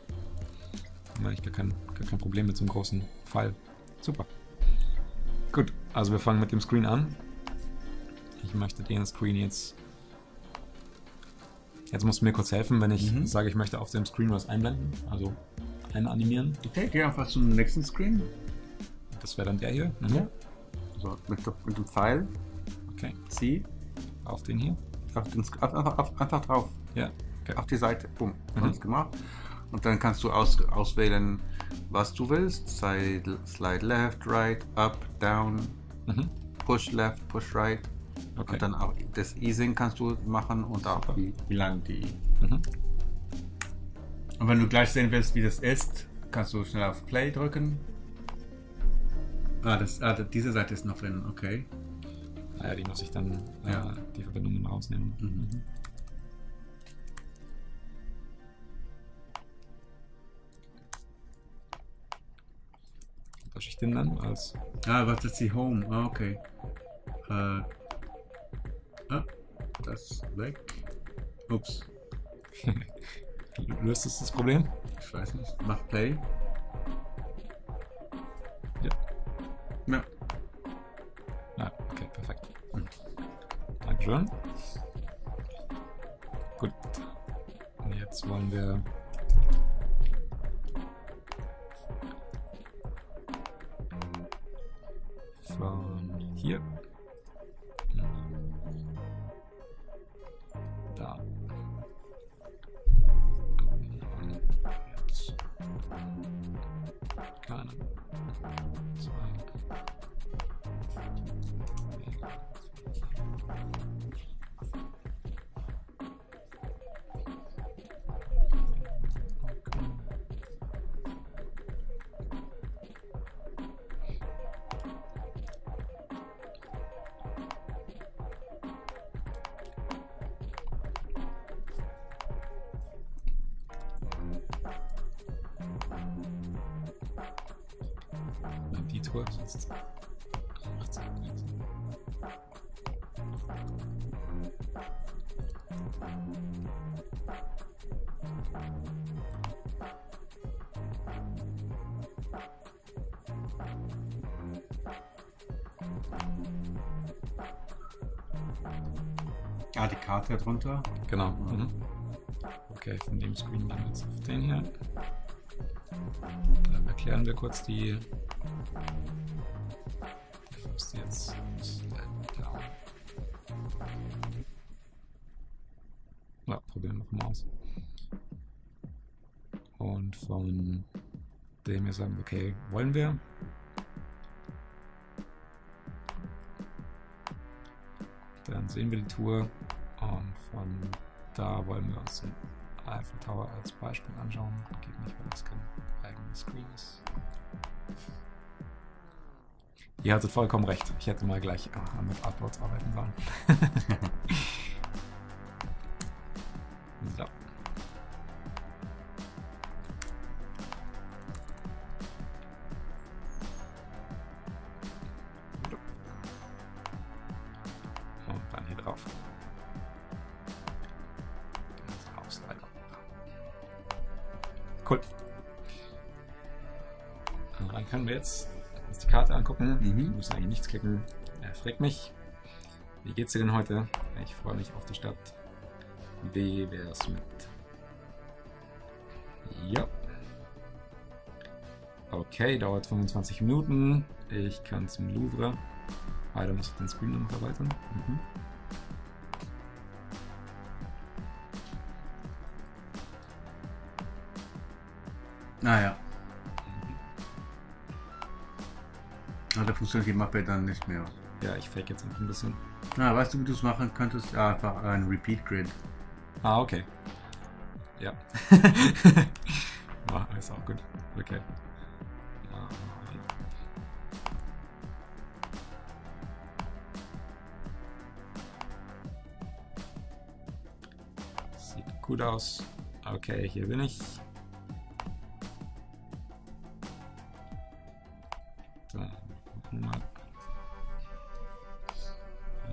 Na, ich gar kein Problem mit so einem großen Pfeil. Super. Gut, also wir fangen mit dem Screen an. Ich möchte den Screen jetzt. Jetzt musst du mir kurz helfen, wenn ich sage, ich möchte auf dem Screen was einblenden, also einanimieren. Okay, geh einfach zum nächsten Screen. Das wäre dann der hier. Ja. So, mit dem Pfeil. Okay. Zieh. Auf den hier. Einfach drauf. Ja. Okay. Auf die Seite. Bumm. Alles gemacht. Und dann kannst du auswählen, was du willst. Slide left, right, up, down. Push left, push right. Okay. Und dann auch das Easing kannst du machen und auch wie lang die. Und wenn du gleich sehen willst, wie das ist, kannst du schnell auf Play drücken. Diese Seite ist noch drin, okay. Ja, die muss ich dann die Verbindungen rausnehmen. Was ich denn dann als? Ah, was ist die Home? Ah, okay. Das weg. Ups. Löst es das Problem? Ich weiß nicht. Mach Play. Ja. Ja. Ah, okay, perfekt. Dankeschön. Gut. Und jetzt wollen wir. Von hier. Da. Jetzt. Keine. Zwei. Ah, die Karte drunter. Genau. Mhm. Okay, von dem Screen dann jetzt auf den hier. Dann erklären wir kurz die. First jetzt. Ja, probieren wir mal aus. Und von dem hier sagen wir, okay, wollen wir. Dann sehen wir die Tour und von da wollen wir uns den Eiffel Tower als Beispiel anschauen. Geht nicht, weil das kein eigenes Screen ist. Ihr hattet vollkommen recht. Ich hätte mal gleich mit Artboards arbeiten sollen. So. Und dann hier drauf. Ganz aufslider. Cool. Dann können wir jetzt uns die Karte angucken. Wir müssen eigentlich nichts klicken. Er fragt mich, wie geht's dir denn heute? Ich freue mich auf die Stadt. Wie wär's mit? Ja. Okay, dauert 25 Minuten. Ich kann zum Louvre. Da muss ich den Screen noch erweitern. Mhm. Naja. Mhm. Also funktioniert die Mappe dann nicht mehr. Ja, ich fake jetzt einfach ein bisschen. Na, weißt du, wie du es machen könntest? Ja, einfach ein Repeat Grid. Ah, okay. Ja. War alles auch gut. Okay. Ja. Sieht gut aus. Okay, hier bin ich. Dann machen wir mal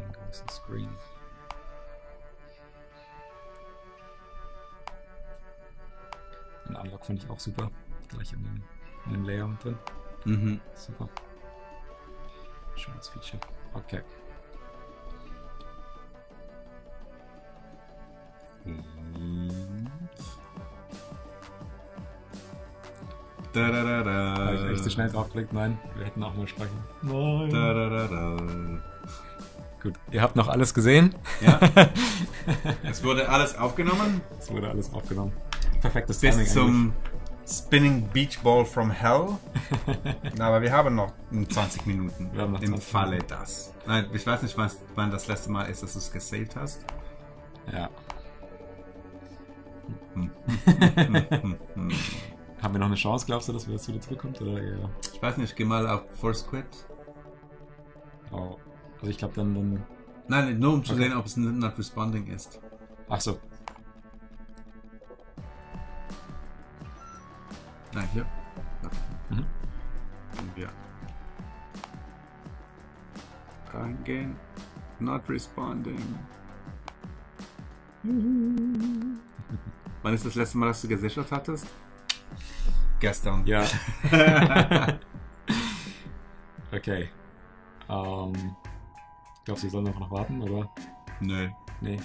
ein großes Screen. Den Unlock finde ich auch super. Gleich in dem Layout drin. Mhm. Super. Schönes Feature. Okay. Da da da da. Habe ich echt zu schnell draufgeklickt? Nein, wir hätten auch mal sprechen. Nein. Da da da da. Gut, ihr habt noch alles gesehen. Ja. Es wurde alles aufgenommen. Es wurde alles aufgenommen. Perfektes Timing bis zum eigentlich. Spinning Beach Ball from Hell. Aber wir haben noch 20 Minuten. Wir haben noch 20 Im Falle Minuten. Das. Nein, ich weiß nicht, wann das letzte Mal ist, dass du es gesaved hast. Ja. Haben wir noch eine Chance, glaubst du, dass wir jetzt wieder zurückkommt? Oder? Ja. Ich weiß nicht, geh mal auf Force Quit. Oh. Also ich glaube dann... Nein, nur um zu sehen, ob es not responding ist. Ach so. Nein, hier. Ja. Mhm. Wenn wir reingehen. Not responding. Wann ist das letzte Mal, dass du gesichert hattest? Gestern. Ja. Okay. Glaubst du, wir sollen einfach noch warten, oder? Nö. Nee.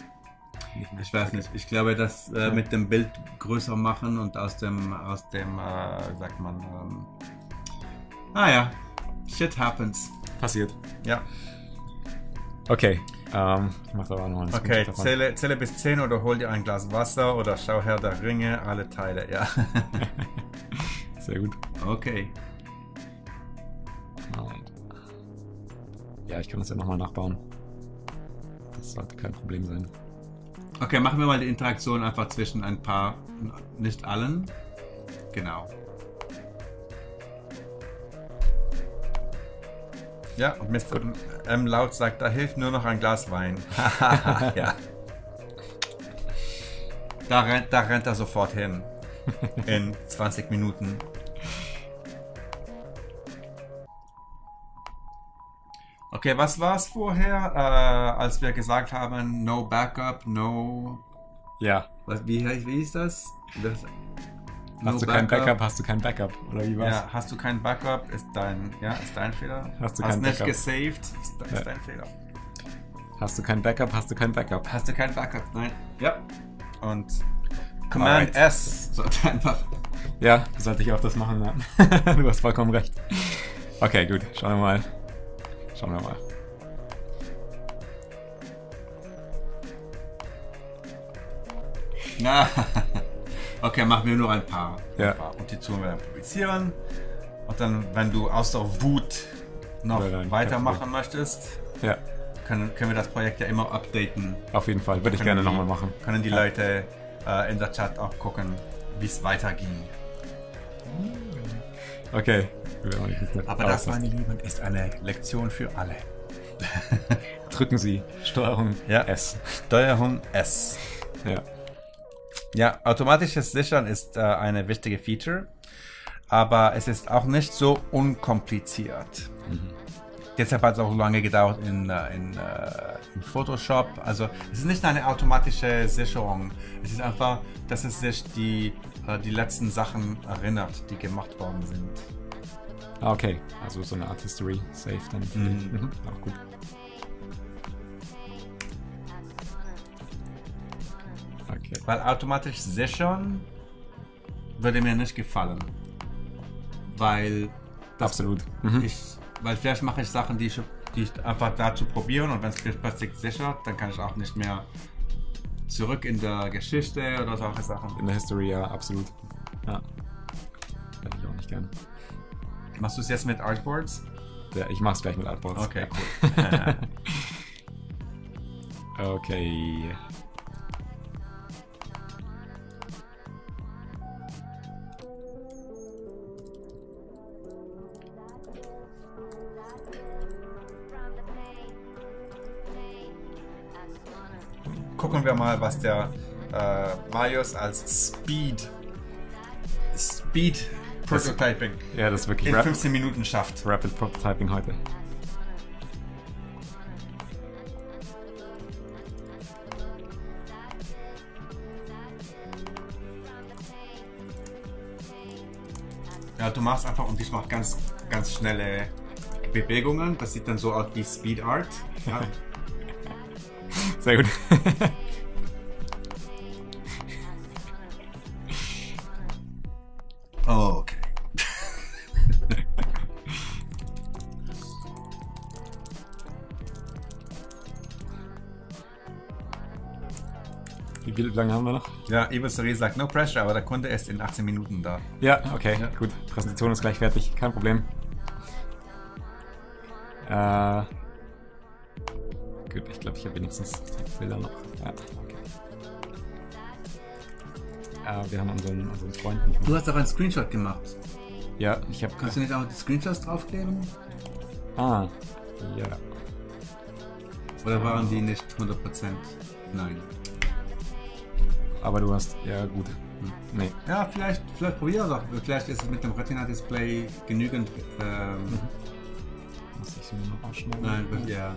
Ich weiß nicht. Ich glaube, dass mit dem Bild größer machen und aus dem sagt man, naja, shit happens. Passiert. Ja. Okay. Ich mach da aber noch okay, zähle bis 10 oder hol dir ein Glas Wasser oder schau her der Ringe, alle Teile, ja. Sehr gut. Okay. Ja, ich kann das ja nochmal nachbauen. Das sollte kein Problem sein. Okay, machen wir mal die Interaktion einfach zwischen ein paar, nicht allen. Genau. Ja, und Mr. M. Laut sagt, da hilft nur noch ein Glas Wein. Ja. Da rennt er sofort hin. In 20 Minuten. Okay, was war es vorher, als wir gesagt haben, no backup, no... Ja. Was, wie hieß das? Hast du kein Backup, oder wie war's? Ja, hast du kein Backup, ist dein Fehler. Hast du kein Backup. Hast nicht gesaved, ist dein Fehler. Hast du kein Backup? Hast du kein Backup? Hast du kein Backup? Nein. Ja. Und Command Alright. S sollte einfach. Ja, sollte ich auch das machen. Ja. Du hast vollkommen recht. Okay, gut. Schauen wir mal. Schauen wir mal. Na, okay, machen wir nur ein paar. Ja. Und die tun wir dann publizieren. Und dann, wenn du aus der Wut noch weitermachen möchtest, ja, können wir das Projekt ja immer updaten. Auf jeden Fall, würde ich gerne nochmal machen. Können die Leute in der Chat auch gucken, wie es weiterging. Okay. Aber das, meine Lieben, ist eine Lektion für alle. Drücken Sie STRG S. STRG S. Ja. Ja, automatisches Sichern ist eine wichtige Feature, aber es ist auch nicht so unkompliziert. Mhm. Deshalb hat es auch lange gedauert in Photoshop. Also es ist nicht eine automatische Sicherung. Es ist einfach, dass es sich die letzten Sachen erinnert, die gemacht worden sind. Okay, also so eine Art History Save dann für dich. Mhm. Auch gut. Okay. Weil automatisch sichern würde mir nicht gefallen. Weil das absolut. Mhm. Weil vielleicht mache ich Sachen, die ich einfach dazu probieren, und wenn es vielleicht plötzlich sichert, dann kann ich auch nicht mehr zurück in der Geschichte oder solche Sachen. In der History, ja, absolut. Ja. Hätte ich auch nicht gern. Machst du es jetzt mit Artboards? Ja, ich mach's gleich mit Artboards. Okay, ja, cool. Okay. Gucken wir mal, was der Marius als Speed Prototyping das wirklich in 15 Minuten schafft. Rapid Prototyping heute. Ja, du machst einfach, und ich mache ganz, ganz schnelle Bewegungen. Das sieht dann so aus wie Speed Art. Ja. Sehr gut. Okay. Wie lange haben wir noch? Ja, Ebel-Serie sagt no pressure, aber der Kunde ist in 18 Minuten da. Ja, okay, ja, gut. Präsentation ist gleich fertig, kein Problem. Ich glaube, ich habe wenigstens die Bilder noch. Ja, okay. Wir haben unseren Freund nicht mehr. Du hast aber einen Screenshot gemacht. Ja, ich habe. Kannst du nicht auch die Screenshots draufkleben? Ah, ja. Oder waren die nicht 100%? Nein. Aber du hast. Ja, gut. Nee. Ja, vielleicht probier doch. Vielleicht ist es mit dem Retina-Display genügend. Muss ich sie mir noch ausschneiden? Nein, ja.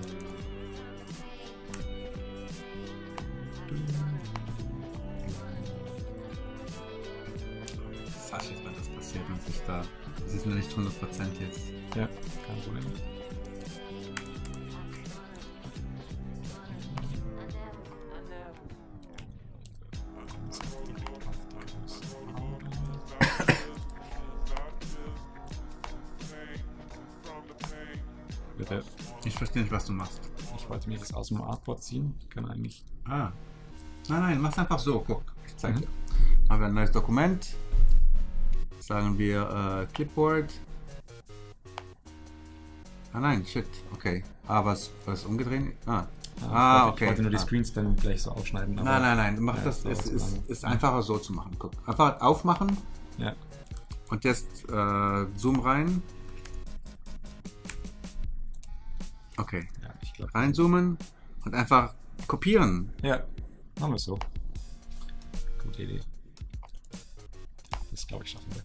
Sascha, wenn das passiert, wenn sich da. Das ist mir nicht 100% jetzt. Ja, kein Problem. Bitte. Ich verstehe nicht, was du machst. Ich wollte mir das aus dem Artboard ziehen. Ich kann eigentlich. Ah. Nein, mach's einfach so, guck, ich zeig dir. Machen wir ein neues Dokument, sagen wir Clipboard. Ah nein, shit, okay. Ah, was umgedreht? Okay. Ich wollte nur die Screens dann gleich so aufschneiden. Nein, mach das, es ist einfacher so zu machen, guck. Einfach aufmachen, ja, und jetzt Zoom rein. Okay, ja, ich glaub, reinzoomen und einfach kopieren. Ja. Machen wir es so. Gute Idee. Das glaube ich schaffen wir.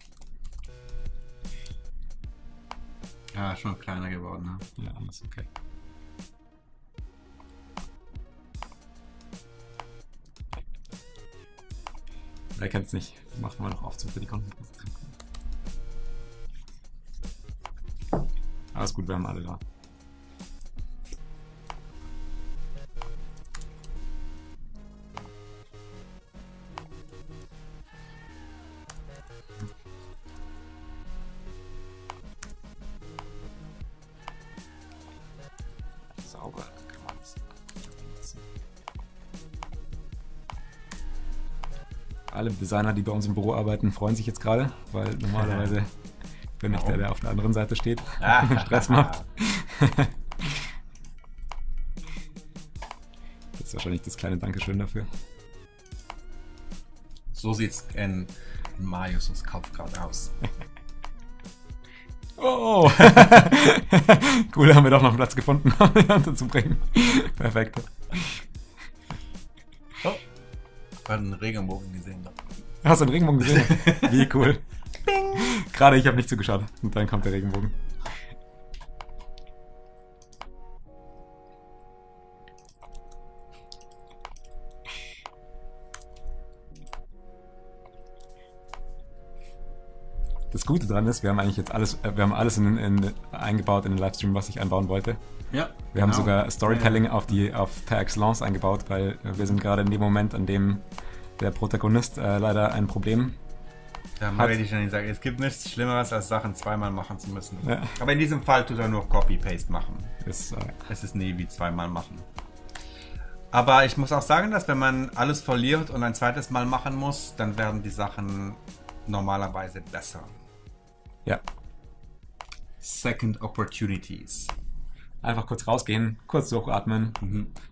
Ja, schon kleiner geworden, ne? Ja, alles okay. Wer kennt's nicht? Machen wir noch Aufzug für die Konferenz. Alles gut, wir haben alle da. Alle Designer, die bei uns im Büro arbeiten, freuen sich jetzt gerade, weil normalerweise bin ich der auf der anderen Seite steht und Stress macht. Das ist wahrscheinlich das kleine Dankeschön dafür. So sieht's in Marius' Kopf gerade aus. Oh! Cool, haben wir doch noch einen Platz gefunden, um die Hand zu bringen. Perfekt. Oh, ich habe einen Regenbogen gesehen. Hast du einen Regenbogen gesehen? Wie cool. Bing. Gerade ich habe nicht zugeschaut. Und dann kommt der Regenbogen. Das Gute daran ist, wir haben eigentlich jetzt alles, eingebaut in den Livestream, was ich einbauen wollte. Ja. Wir haben sogar Storytelling auf per excellence eingebaut, weil wir sind gerade in dem Moment, an dem der Protagonist leider ein Problem hat. Hätte ich schon gesagt, es gibt nichts Schlimmeres, als Sachen zweimal machen zu müssen. Ja. Aber in diesem Fall tut er nur Copy-Paste machen. Es ist nie wie zweimal machen. Aber ich muss auch sagen, dass wenn man alles verliert und ein zweites Mal machen muss, dann werden die Sachen normalerweise besser. Ja. Second Opportunities. Einfach kurz rausgehen, kurz durchatmen,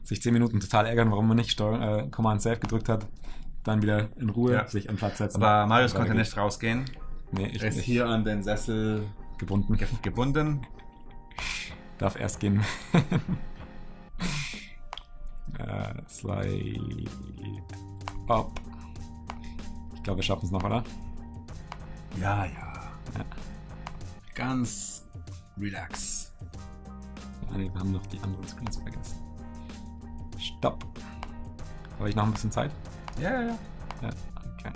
sich 10 Minuten total ärgern, warum man nicht Command Save gedrückt hat, dann wieder in Ruhe sich an Platz setzen. Aber Marius konnte nicht rausgehen. Nee, ich ist hier an den Sessel gebunden. Darf erst gehen. Slide up. Ich glaube, wir schaffen es noch, oder? Ja, ja. Ganz relax. Nee, wir haben noch die anderen Screens vergessen. Stopp. Habe ich noch ein bisschen Zeit? Ja, ja, ja. Ja, okay.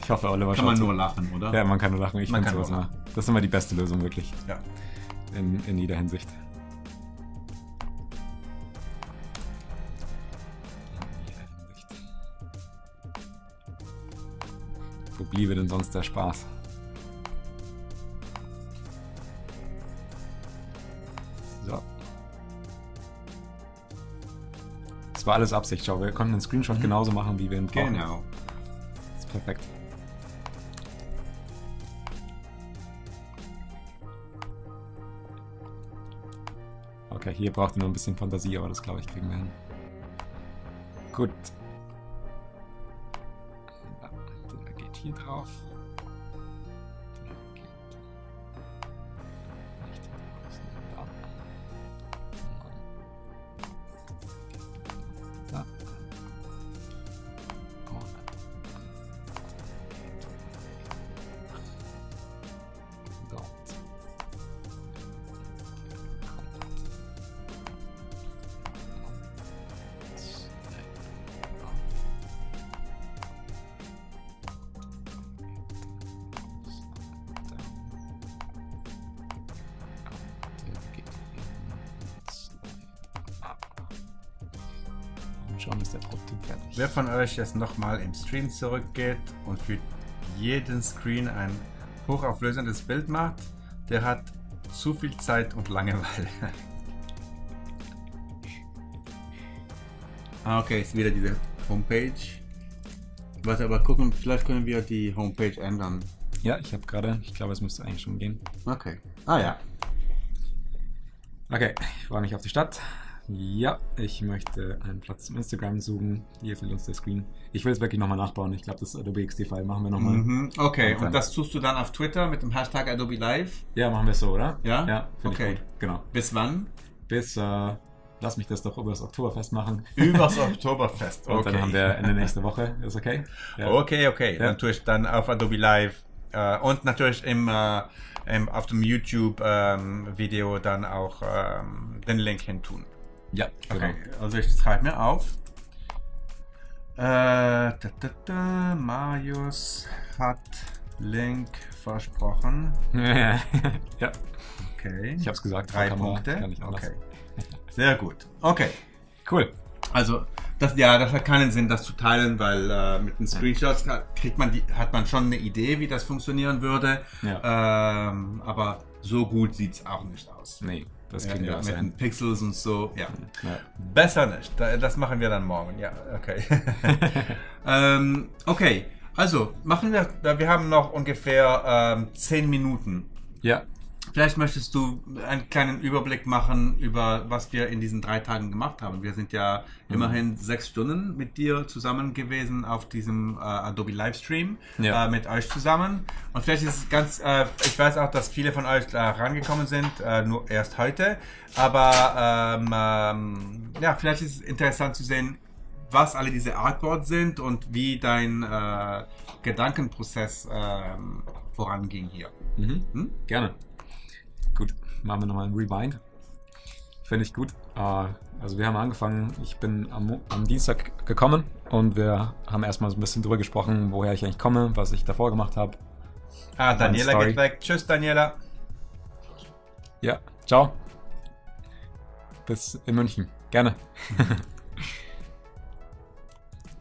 Ich hoffe, Oliver schaut. Kann man nur lachen, oder? Ja, man kann nur lachen. Ich finde sowas mal. Das ist immer die beste Lösung, wirklich. Ja. In jeder Hinsicht. Wo bliebe denn sonst der Spaß? So. Das war alles Absicht, schau. Wir konnten den Screenshot genauso machen, wie wir ihn brauchen. Genau. Das ist perfekt. Okay, hier braucht ihr noch ein bisschen Fantasie, aber das glaube ich kriegen wir hin. Gut. Hier drauf. Da. Dort. Schauen, dass der Prototyp fertig ist. Wer von euch jetzt nochmal im Stream zurückgeht und für jeden Screen ein hochauflösendes Bild macht, der hat zu viel Zeit und Langeweile. Ah, okay, ist wieder diese Homepage. Warte, aber gucken, vielleicht können wir die Homepage ändern. Ja, ich habe gerade, ich glaube, es müsste eigentlich schon gehen. Okay. Ah ja. Okay, ich freue mich auf die Stadt. Ja, ich möchte einen Platz zum Instagram suchen. Hier fehlt uns der Screen. Ich will es wirklich nochmal nachbauen. Ich glaube, das Adobe XD-File machen wir nochmal. Okay, und das tust du dann auf Twitter mit dem Hashtag Adobe Live? Ja, machen wir es so, oder? Ja? Ja, okay. Ich gut. Genau. Bis wann? Bis, lass mich das doch übers Oktoberfest machen. Übers Oktoberfest, okay. Und dann haben wir Ende nächste Woche, ist okay? Ja. Okay, okay. Ja. Dann tue ich dann auf Adobe Live und natürlich im, auf dem YouTube-Video dann auch den Link hin tun. Ja, genau. Okay, also ich schreibe mir auf. Marius hat Link versprochen. Ja. Okay. Ich habe es gesagt. 3 Punkte. Kann ich okay. Sehr gut. Okay. Cool. Also, das hat keinen Sinn, das zu teilen, weil mit den Screenshots hat man schon eine Idee, wie das funktionieren würde. Ja. Aber so gut sieht es auch nicht aus. Nee. Das ja, kriegen wir auch mit den Pixels und so. Ja. Ja. Besser nicht. Das machen wir dann morgen. Ja, okay. Okay, also machen wir. Wir haben noch ungefähr 10 Minuten. Ja. Vielleicht möchtest du einen kleinen Überblick machen über was wir in diesen 3 Tagen gemacht haben. Wir sind ja immerhin 6 Stunden mit dir zusammen gewesen auf diesem Adobe Livestream mit euch zusammen. Und vielleicht ist es ganz, ich weiß auch, dass viele von euch rangekommen sind, nur erst heute. Aber ja, vielleicht ist es interessant zu sehen, was alle diese Artboards sind und wie dein Gedankenprozess voranging hier. Mhm. Hm? Gerne. Gut, machen wir nochmal einen Rewind. Finde ich gut. Also wir haben angefangen, ich bin am Dienstag gekommen und wir haben erstmal so ein bisschen drüber gesprochen, woher ich eigentlich komme, was ich davor gemacht habe. Ah, Daniela geht weg. Tschüss, Daniela. Ja, ciao. Bis in München. Gerne.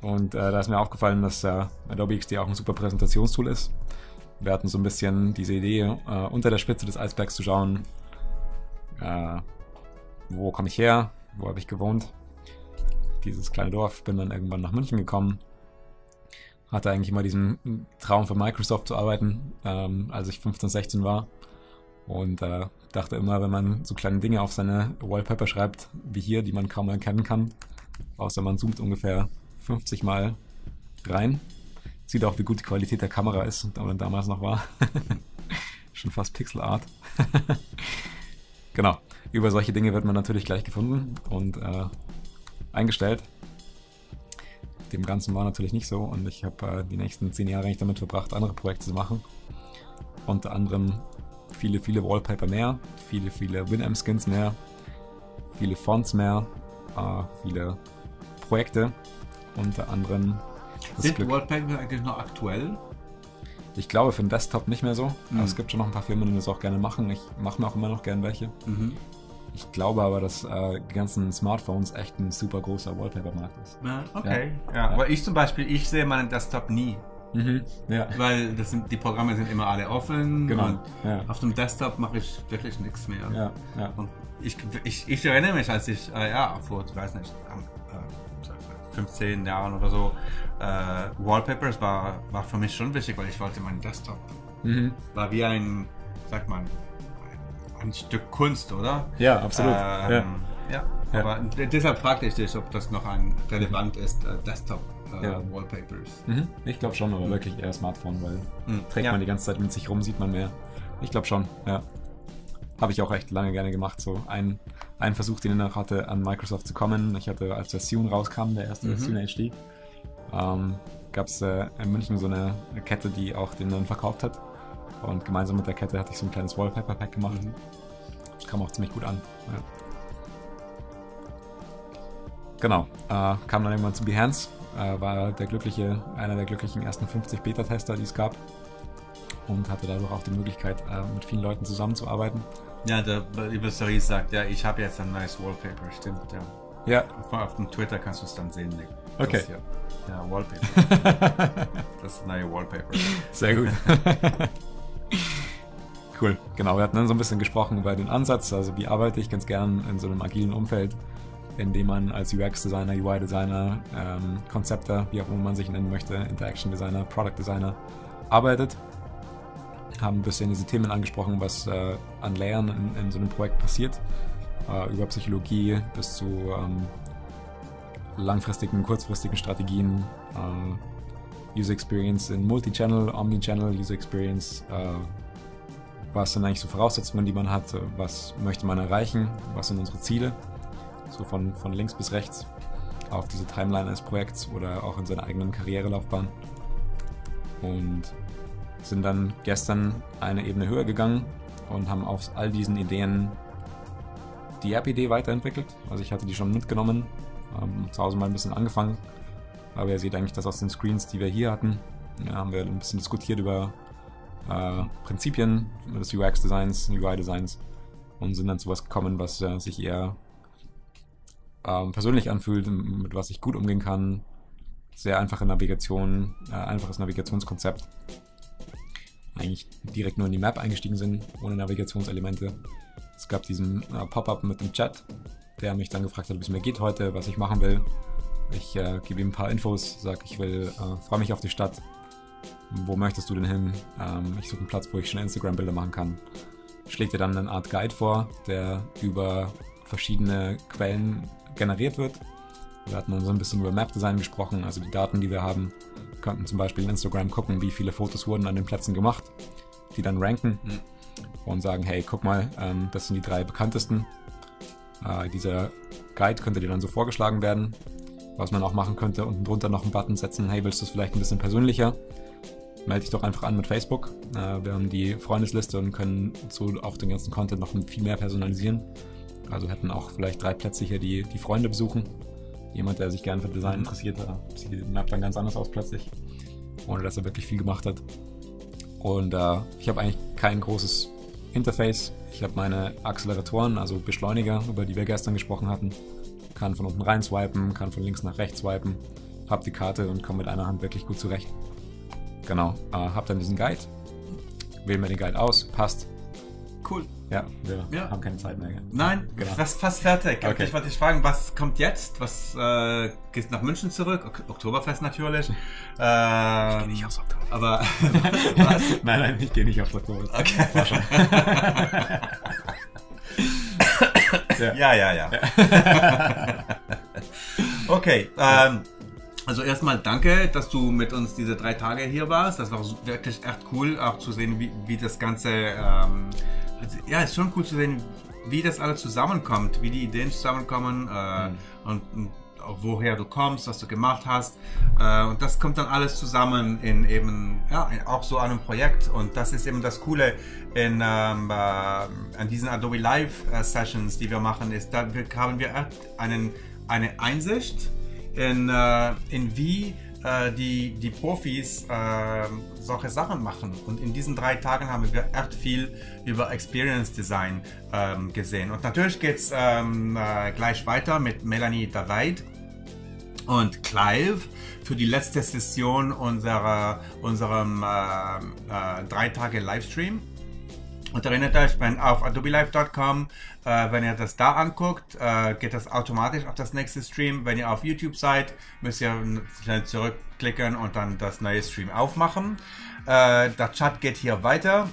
Und da ist mir aufgefallen, dass Adobe XD auch ein super Präsentationstool ist. Wir hatten so ein bisschen diese Idee, unter der Spitze des Eisbergs zu schauen, wo komme ich her, wo habe ich gewohnt, dieses kleine Dorf, bin dann irgendwann nach München gekommen, hatte eigentlich immer diesen Traum für Microsoft zu arbeiten, als ich 15, 16 war und dachte immer, wenn man so kleine Dinge auf seine Wallpaper schreibt, wie hier, die man kaum erkennen kann, außer man zoomt ungefähr 50 Mal rein, sieht auch, wie gut die Qualität der Kamera ist und damals noch war. Schon fast Pixelart. Genau. Über solche Dinge wird man natürlich gleich gefunden und eingestellt. Dem Ganzen war natürlich nicht so und ich habe die nächsten 10 Jahre eigentlich damit verbracht, andere Projekte zu machen. Unter anderem viele, viele Wallpaper mehr, viele, viele Winamp-Skins mehr, viele Fonts mehr, viele Projekte. Unter anderem sind Wallpaper eigentlich noch aktuell? Ich glaube für den Desktop nicht mehr so. Mhm. Aber es gibt schon noch ein paar Firmen, die das auch gerne machen. Ich mache mir auch immer noch gerne welche. Mhm. Ich glaube aber, dass die ganzen Smartphones echt ein super großer Wallpaper-Markt ist. Ja, okay. Ja. Ja, aber ich zum Beispiel, ich sehe meinen Desktop nie. Mhm. Ja. Weil das sind, die Programme sind immer alle offen. Genau. Und ja. Auf dem Desktop mache ich wirklich nichts mehr. Ja. Ja. Und ich erinnere mich, als ich, vor, ich weiß nicht, 15 Jahren oder so, Wallpapers war für mich schon wichtig, weil ich wollte meinen Desktop. Mhm. War wie ein, sagt man, ein Stück Kunst, oder? Ja, absolut. Ja. Ja. Aber deshalb fragte ich dich, ob das noch ein relevant ist, Desktop Wallpapers. Mhm. Ich glaube schon, aber wirklich eher Smartphone, weil trägt man die ganze Zeit mit sich rum, sieht man mehr. Ich glaube schon, ja. Habe ich auch echt lange gerne gemacht. So ein Versuch, den ich noch hatte, an Microsoft zu kommen. Ich hatte, als der Sune rauskam, der erste Sune HD, gab es in München so eine Kette, die auch den dann verkauft hat. Und gemeinsam mit der Kette hatte ich so ein kleines Wallpaper-Pack gemacht. Mhm. Das kam auch ziemlich gut an. Ja. Genau. Kam dann irgendwann zu Behance. War einer der glücklichen ersten 50 Beta-Tester, die es gab. Und hatte dadurch auch die Möglichkeit, mit vielen Leuten zusammenzuarbeiten. Ja, der liebe Saris sagt, ja, ich habe jetzt ein neues Wallpaper, stimmt, ja. Ja. Auf dem Twitter kannst du es dann sehen, Nick. Okay. Das hier. Ja, Wallpaper. Das neue Wallpaper. Sehr gut. Cool. Genau, wir hatten dann so ein bisschen gesprochen über den Ansatz, also wie arbeite ich ganz gern in so einem agilen Umfeld, in dem man als UX-Designer, UI-Designer, Konzepter, wie auch immer man sich nennen möchte, Interaction-Designer, Product-Designer arbeitet. Haben ein bisschen diese Themen angesprochen, was an Layern in so einem Projekt passiert, über Psychologie bis zu langfristigen, kurzfristigen Strategien, User Experience in Multichannel, Omnichannel, User Experience, was sind eigentlich so Voraussetzungen, die man hat, was möchte man erreichen, was sind unsere Ziele, so von links bis rechts, auf diese Timeline eines Projekts oder auch in seiner eigenen Karrierelaufbahn. Und sind dann gestern eine Ebene höher gegangen und haben aus all diesen Ideen die App-Idee weiterentwickelt. Also ich hatte die schon mitgenommen, zu Hause mal ein bisschen angefangen, aber ihr seht eigentlich, dass aus den Screens, die wir hier hatten, haben wir ein bisschen diskutiert über Prinzipien des UX-Designs, UI-Designs und sind dann zu was gekommen, was sich eher persönlich anfühlt, mit was ich gut umgehen kann. Sehr einfache Navigation, einfaches Navigationskonzept. Eigentlich direkt nur in die Map eingestiegen sind, ohne Navigationselemente Es gab diesen Pop-up mit dem Chat, der mich dann gefragt hat, wie es mir geht heute, was ich machen will. Ich gebe ihm ein paar Infos, sage, ich will, freue mich auf die Stadt. Wo möchtest du denn hin? Ich suche einen Platz, wo ich schon Instagram-Bilder machen kann. Schlägt dir dann eine Art Guide vor, der über verschiedene Quellen generiert wird. Wir hatten dann so ein bisschen über Map-Design gesprochen, also die Daten, die wir haben. Wir könnten zum Beispiel in Instagram gucken, wie viele Fotos wurden an den Plätzen gemacht, die dann ranken und sagen, hey, guck mal, das sind die 3 bekanntesten. Dieser Guide könnte dir dann so vorgeschlagen werden. Was man auch machen könnte, unten drunter noch einen Button setzen, hey, willst du es vielleicht ein bisschen persönlicher? Melde dich doch einfach an mit Facebook. Wir haben die Freundesliste und können so auch den ganzen Content noch viel mehr personalisieren. Also hätten auch vielleicht 3 Plätze hier, die Freunde besuchen. Jemand, der sich gerne für Design interessiert, sieht dann ganz anders aus plötzlich, ohne dass er wirklich viel gemacht hat. Und ich habe eigentlich kein großes Interface. Ich habe meine Acceleratoren, also Beschleuniger, über die wir gestern gesprochen hatten. Kann von unten rein swipen, kann von links nach rechts swipen, habe die Karte und komme mit einer Hand wirklich gut zurecht. Genau, habe dann diesen Guide, wähle mir den Guide aus, passt. Cool. Ja, wir haben keine Zeit mehr. Nein, genau. Das ist fast fertig. Okay. Ich wollte dich fragen, was kommt jetzt? Was geht nach München zurück? Oktoberfest natürlich. Ich gehe nicht aufs Oktoberfest. Aber was? Nein, ich gehe nicht aufs Oktoberfest. Okay. War schon. Ja. Okay, also erstmal danke, dass du mit uns diese 3 Tage hier warst. Das war wirklich echt cool, auch zu sehen, wie das Ganze, ja, ist schon cool zu sehen, wie das alles zusammenkommt, wie die Ideen zusammenkommen und woher du kommst, was du gemacht hast. Und das kommt dann alles zusammen in eben, ja, auch so einem Projekt. Und das ist eben das Coole an diesen Adobe Live Sessions, die wir machen, ist, da haben wir eine Einsicht in wie die Profis solche Sachen machen. Und in diesen 3 Tagen haben wir echt viel über Experience Design gesehen. Und natürlich geht es gleich weiter mit Melanie David und Clive für die letzte Session unserem 3 Tage Livestream. Und erinnert euch, wenn auf adobelive.com, wenn ihr das da anguckt, geht das automatisch auf das nächste Stream. Wenn ihr auf YouTube seid, müsst ihr schnell zurückklicken und dann das neue Stream aufmachen. Der Chat geht hier weiter.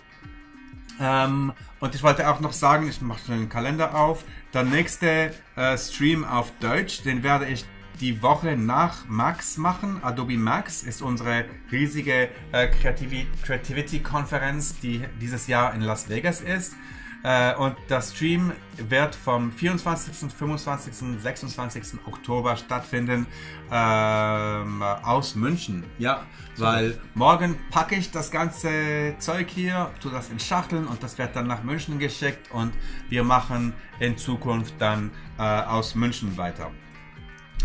Und ich wollte auch noch sagen, ich mache schon den Kalender auf, der nächste Stream auf Deutsch, den werde ich die Woche nach Max machen. Adobe Max ist unsere riesige Creativity-Konferenz, die dieses Jahr in Las Vegas ist. Und das Stream wird vom 24., 25., 26. Oktober stattfinden aus München. Ja, weil morgen packe ich das ganze Zeug hier, tue das in Schachteln und das wird dann nach München geschickt und wir machen in Zukunft dann aus München weiter.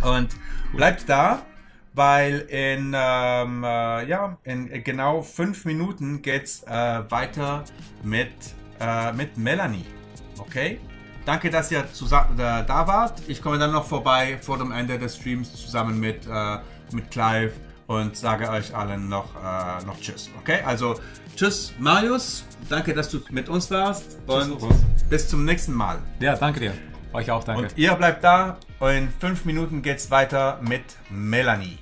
Und bleibt da, weil in genau 5 Minuten geht's weiter mit Melanie. Okay? Danke, dass ihr da wart. Ich komme dann noch vorbei vor dem Ende des Streams zusammen mit Clive und sage euch allen noch Tschüss. Okay? Also Tschüss, Marius. Danke, dass du mit uns warst und bis zum nächsten Mal. Ja, danke dir. Euch auch, danke. Und ihr bleibt da. In 5 Minuten geht's weiter mit Melanie.